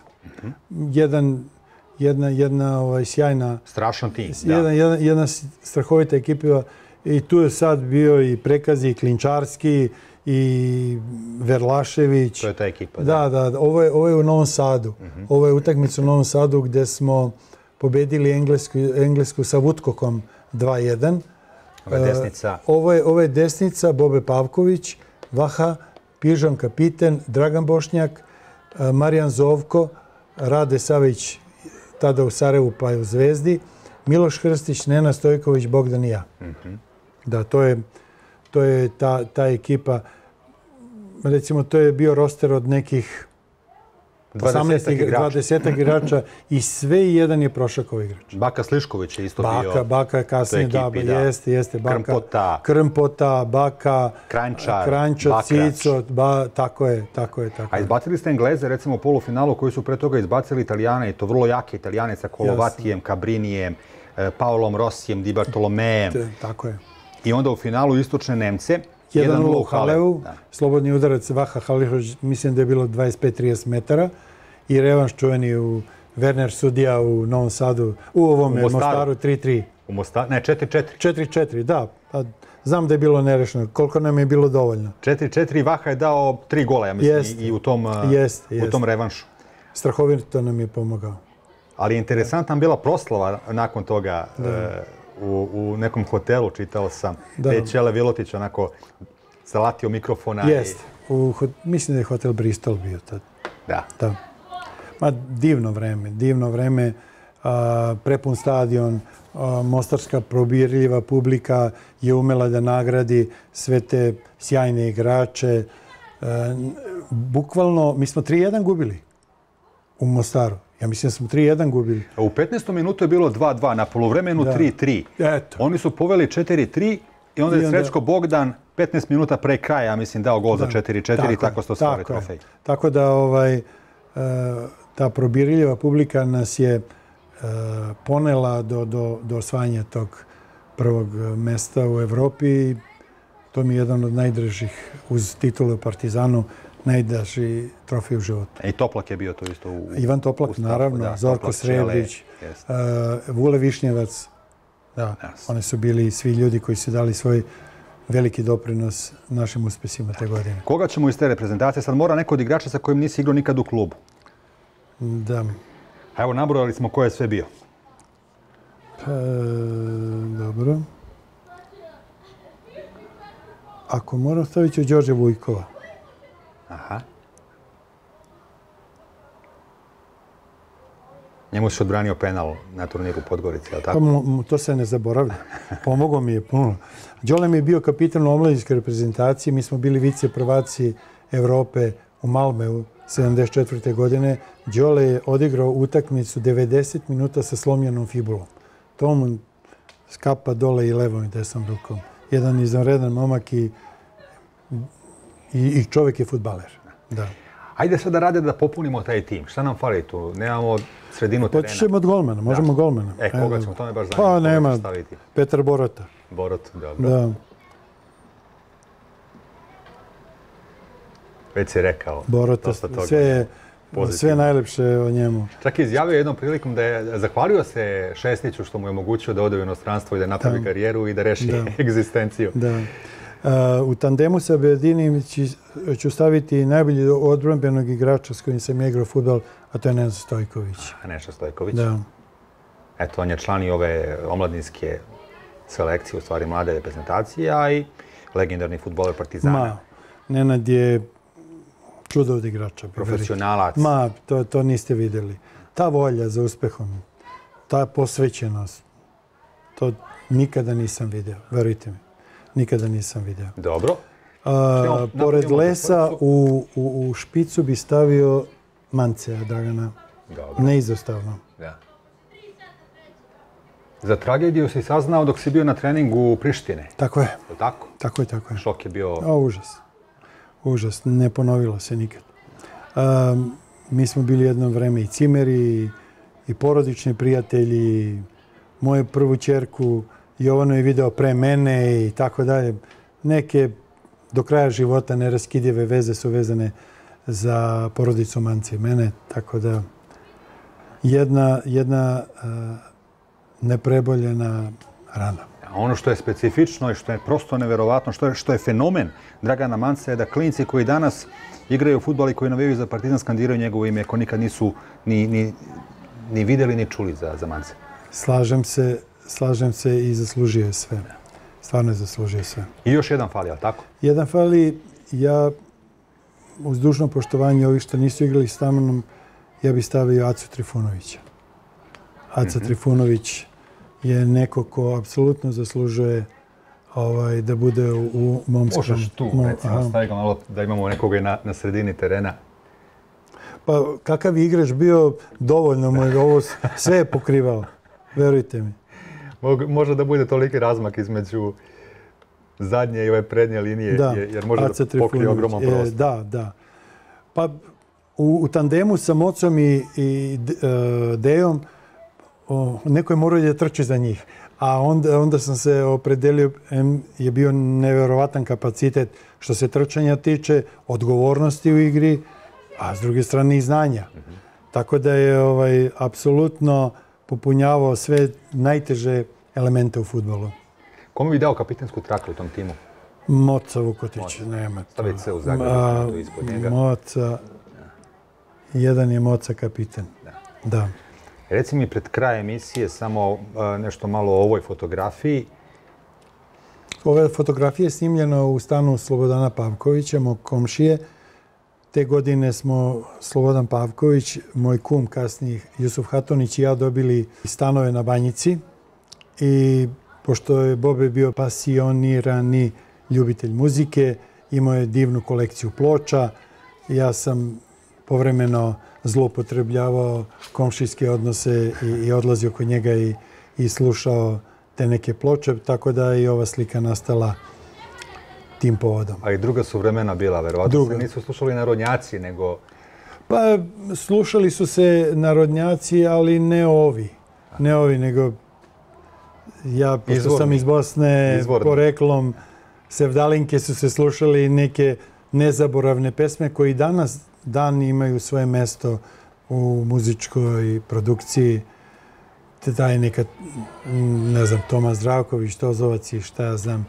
Jedna sjajna... Strašan tim, da. Jedna strahovita ekipa i tu je sad bio i Prekazi, i Klinčarski, i Verlašević. To je ta ekipa, da. Da, ovo je u Novom Sadu. Ovo je utakmica u Novom Sadu gdje smo pobedili Englesku sa Vutkokom 2-1. Ovo je desnica Bobe Pavković, Vaha, Pižan Kapiten, Dragan Bošnjak, Marijan Zovko, Rade Savić tada u Sarajevu pa je u Zvezdi, Miloš Krstić, Nena Stojković, Bogdan i ja. Da, to je ta ekipa. Recimo, to je bio roster od nekih 20 igrača i sve i jedan je prošakov igrač. Baka Slišković je isto bio. Baka je kasnije, da, jeste. Krmpota, Baka, Krančo, Cico, tako je. A izbacili ste Engleze, recimo, u polufinalu koji su pre toga izbacili Italijane, i to vrlo jake Italijane sa Kolovatijem, Cabrinijem, Paolom Rossijem, Di Bartolomejem. Tako je. I onda u finalu istočne Nemce. 1-0 u Halevu, slobodni udarac Vaha Halihović, mislim da je bilo 25-30 metara. I revanš čuveni u Werner Sudija u Novom Sadu, u ovom Mostaru 3-3. U Mostaru? Ne, 4-4. 4-4, da. Znam da je bilo nerešeno, koliko nam je bilo dovoljno. 4-4, Vaha je dao 3 gola, ja mislim, i u tom revanšu. Strahovito nam je pomogao. Ali je interesantna bila proslava nakon toga. U nekom hotelu čitao sam. Čele Vilotić onako zalatio mikrofona. Jeste. Mislim da je hotel Bristol bio tad. Da. Ma divno vreme. Prepun stadion, mostarska probirljiva publika je umela da nagradi sve te sjajne igrače. Bukvalno, mi smo 3-1 gubili u Mostaru. Ja mislim da smo 3-1 gubili. U 15. minutu je bilo 2-2, na polovremenu 3-3. Oni su poveli 4-3 i onda je Srećko Bogdan 15 minuta pre kraja, mislim, dao gol za 4-4 i tako ste osvojili trofej. Tako da ta probirljiva publika nas je ponela do osvajanja tog prvog mesta u Evropi. To mi je jedan od najdražih, uz titulu Partizanu, najdraži trofej u životu. I Toplak je bio to isto. Ivan Toplak, naravno, Zorko Srebreć, Vule Višnjevac. Oni su bili svi ljudi koji su dali svoj veliki doprinos našim uspesima te godine. Koga ćemo iz te reprezentacije? Sad mora neko od igrača sa kojim nisi igrao nikad u klubu. Da. A evo, nabrojali smo ko je sve bio. Dobro. Ako moram, stavit ću Đorđe Vujkova. Aha. Njemu si odbranio penal na turniru Podgorici, je li tako? To se ne zaboravlja. Pomogao mi je puno. Đole mi je bio kapitan u omladinskoj reprezentaciji. Mi smo bili viceprvaci Evrope u Malmeu 1974. godine. Đole je odigrao utakmicu 90 minuta sa slomljenom fibulom. To mu skapa dole i levom i desnom rukom. Jedan izvanredan momak i čovjek je fudbaler. Ajde sad da rade da popunimo taj tim. Šta nam fali tu? Nemamo sredinu terena. Počnemo od golmana, možemo golmana. Koga ćemo, to me baš zanima. Pa nema, Petar Borota. Borot, dobro. Već si rekao. Borota, sve najlepše o njemu. Čak je izjavio jednom prilikom da je zahvalio se Šesniću što mu je omogućio da ode u inostranstvo i da napravi karijeru i da reši egzistenciju. U tandemu sa Berdinijem ću staviti najbolji odbrambenog igrača s kojim sam igrao fudbal, a to je Nenad Stojković. Nenad Stojković. Da. Eto, on je član i ove omladinske selekcije, u stvari mlade reprezentacije, a i legendarni fudbaler Partizana. Nenad je čudo od igrača. Profesionalac. To niste vidjeli. Ta volja za uspehom, ta posvećenost, to nikada nisam vidio, verujte mi. Nikada nisam vidio. Dobro. Pored Lesa u špicu bi stavio Manceja Dragana. Neizostavno. Za tragediju si saznao dok si bio na treningu u Prištine. Tako je. Tako je. Šok je bio... Užas. Ne ponovilo se nikad. Mi smo bili jedno vreme i cimeri, i porodični prijatelji, moju prvu ćerku... Jovanu je video pre mene i tako dalje. Neke do kraja života neraskidljive veze su vezane za porodicu Manci i mene. Tako da jedna nepreboljena rana. Ono što je specifično i što je prosto neverovatno, što je fenomen Dragana Manca je da klinci koji danas igraju fudbal i koji navijaju za Partizan skandiraju njegovo ime, ako nikad nisu ni videli ni čuli za Manca. Slažem se i zaslužio je sve. Stvarno je zaslužio sve. I još jedan fali, ali tako? Jedan fali, ja uz dužno poštovanje ovih što nisu igrali s Tamanom, ja bih stavio Acu Trifunovića. Aca Trifunović je neko ko apsolutno zaslužuje da bude u momskom... Možeš tu, recimo, stavljamo malo da imamo nekoga na sredini terena. Pa kakav je igrač bio, dovoljno mu je ovo sve je pokrivao, verujte mi. Može da bude toliki razmak između zadnje i ove prednje linije, jer može da pokrije ogroman prostor. Da, da. Pa u tandemu sa Mocom i Dejom neko je morao da trči za njih. A onda sam se opredelio, je bio nevjerovatan kapacitet što se trčanja tiče, odgovornosti u igri, a s druge strane i znanja. Tako da je apsolutno popunjavao sve najteže elemente u futbolu. Kome bi dao kapitensku traku u tom timu? Moca Vukotić, nema. Staviti se u Zagrebu, ispod njega. Moca, jedan je Moca kapiten. Da. Reci mi pred kraj emisije samo nešto malo o ovoj fotografiji. Ova fotografija je snimljena u stanu Slobodana Pavkovića, mog komšije. Te godine smo Slobodan Pavković, moj kum kasnije Jusuf Hatonić i ja dobili stanove na Banjici. I pošto je Bobe bio pasionirani ljubitelj muzike, imao je divnu kolekciju ploča. Ja sam povremeno zloupotrebljavao komšijske odnose i odlazio kod njega i slušao te neke ploče, tako da je i ova slika nastala tim povodom. A i druga su vremena bila, verovatno se nisu slušali narodnjaci, nego... Pa, slušali su se narodnjaci, ali ne ovi. Ne ovi, nego... Ja, pošto sam iz Bosne, poreklom Sevdalinke su se slušali neke nezaboravne pesme koji danas dan imaju svoje mesto u muzičkoj produkciji. Taj nekad, ne znam, Toma Zdravković, Tozovac i šta ja znam,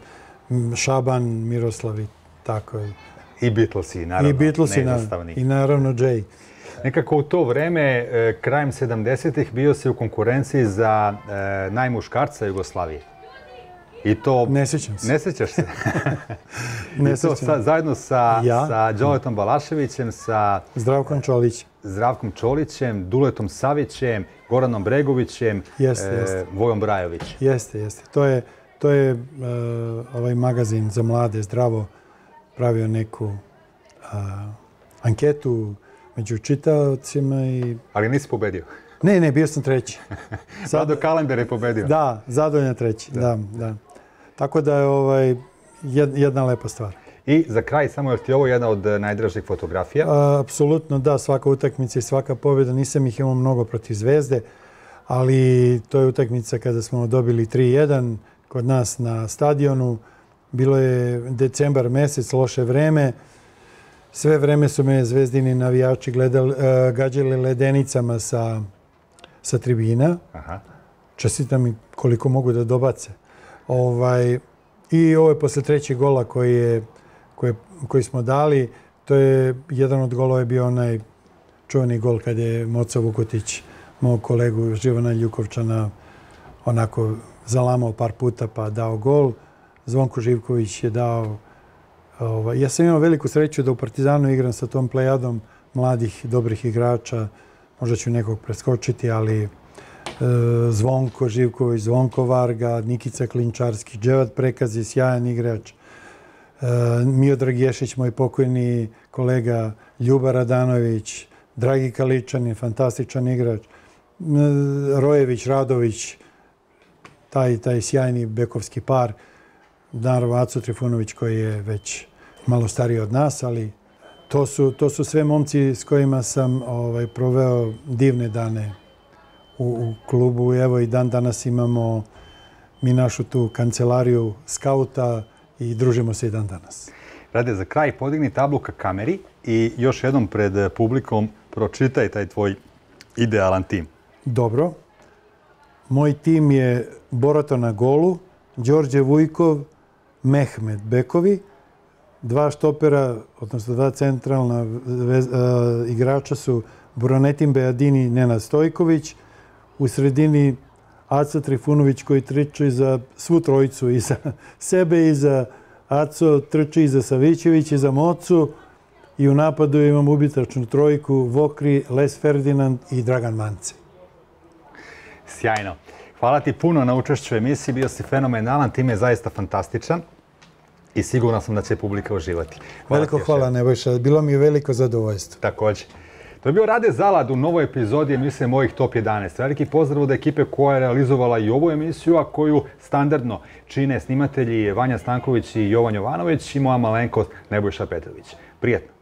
Šaban, Miroslav i tako. I Beatlesi, naravno. I naravno Jay. Nekako u to vreme, krajem 70-ih, bio si u konkurenciji za najmuškarca Jugoslavije. I to... Ne sjećam se. Ne sjećaš se? Ne sjećam se. Zajedno sa Đoletom Balaševićem, sa... Zdravkom Čolićem. Zdravkom Čolićem, Duletom Savićem, Goranom Bregovićem, Vojom Brajovićem. Jeste, jeste. To je ovaj magazin za mlade Zdravo pravio neku anketu među čitaocima i... Ali nisi pobedio? Ne, ne, bio sam treći. Rado Kalember je pobedio. Da, zadovoljan treći, da. Tako da je jedna lepa stvar. I za kraj, samo je li ti ovo jedna od najdražih fotografija? Apsolutno, da, svaka utakmica i svaka pobjeda. Nisam ih imao mnogo protiv Zvezde, ali to je utakmica kada smo dobili 3-1 kod nas na stadionu. Bilo je decembar mesec, loše vreme. Sve vreme su me Zvezdini navijači gađali ledenicama sa tribina. Čestitam im koliko mogu da dobace. I ovo je posle trećeg gola koji smo dali. To je jedan od golova je bio onaj čuveni gol kad je Moca Vukotić, moj kolegu Živana Ljukovčana, onako zalamao par puta pa dao gol. Zvonko Živković je dao... Ja sam imao veliku sreću da u Partizanu igram sa tom plejadom mladih, dobrih igrača. Možda ću nekog preskočiti, ali Zvonko Živković, Zvonko Varga, Nikica Klinčarski, Dževad Prekazi, sjajan igrač. Miodrag Ješić, moj pokojni kolega, Ljuba Radanović, Dragi Kaličanin, fantastičan igrač. Rojević, Radović, taj sjajni bekovski par. Naravno, Aco Trifunović koji je već malo stariji od nas, ali to su sve momci s kojima sam proveo divne dane u klubu. Evo i dan danas imamo mi našu tu kancelariju skauta i družimo se i dan danas. Rade, za kraj podigni tablu ka kameri i još jednom pred publikom pročitaj taj tvoj idealan tim. Dobro. Moj tim je Borato na golu, Đorđe Vujkov, Mehmed Bekovi, dva štopera, odnosno dva centralna igrača su Buranetin Bejadini i Nenad Stojković. U sredini Aca Trifunović koji trči za svu trojicu, i za sebe, i za Aco, trči i za Savićević, i za Mocu. i u napadu imamo ubitačnu trojku Vokri, Les Ferdinand i Dragan Mance. Sjajno. Hvala ti puno na učešću u emisiji. Bio si fenomenalan, tim je zaista fantastičan i siguran sam da će publika uživati. Veliko hvala, Nebojša. Bilo mi je veliko zadovoljstvo. Također. To je bio Rade Zalad u novoj epizodi emisije Mojih Top 11. Veliki pozdrav od ekipe koja je realizovala i ovu emisiju, a koju standardno čine snimatelji Vanja Stanković i Jovan Jovanović i moja malenkost Nebojša Petrović. Prijetno!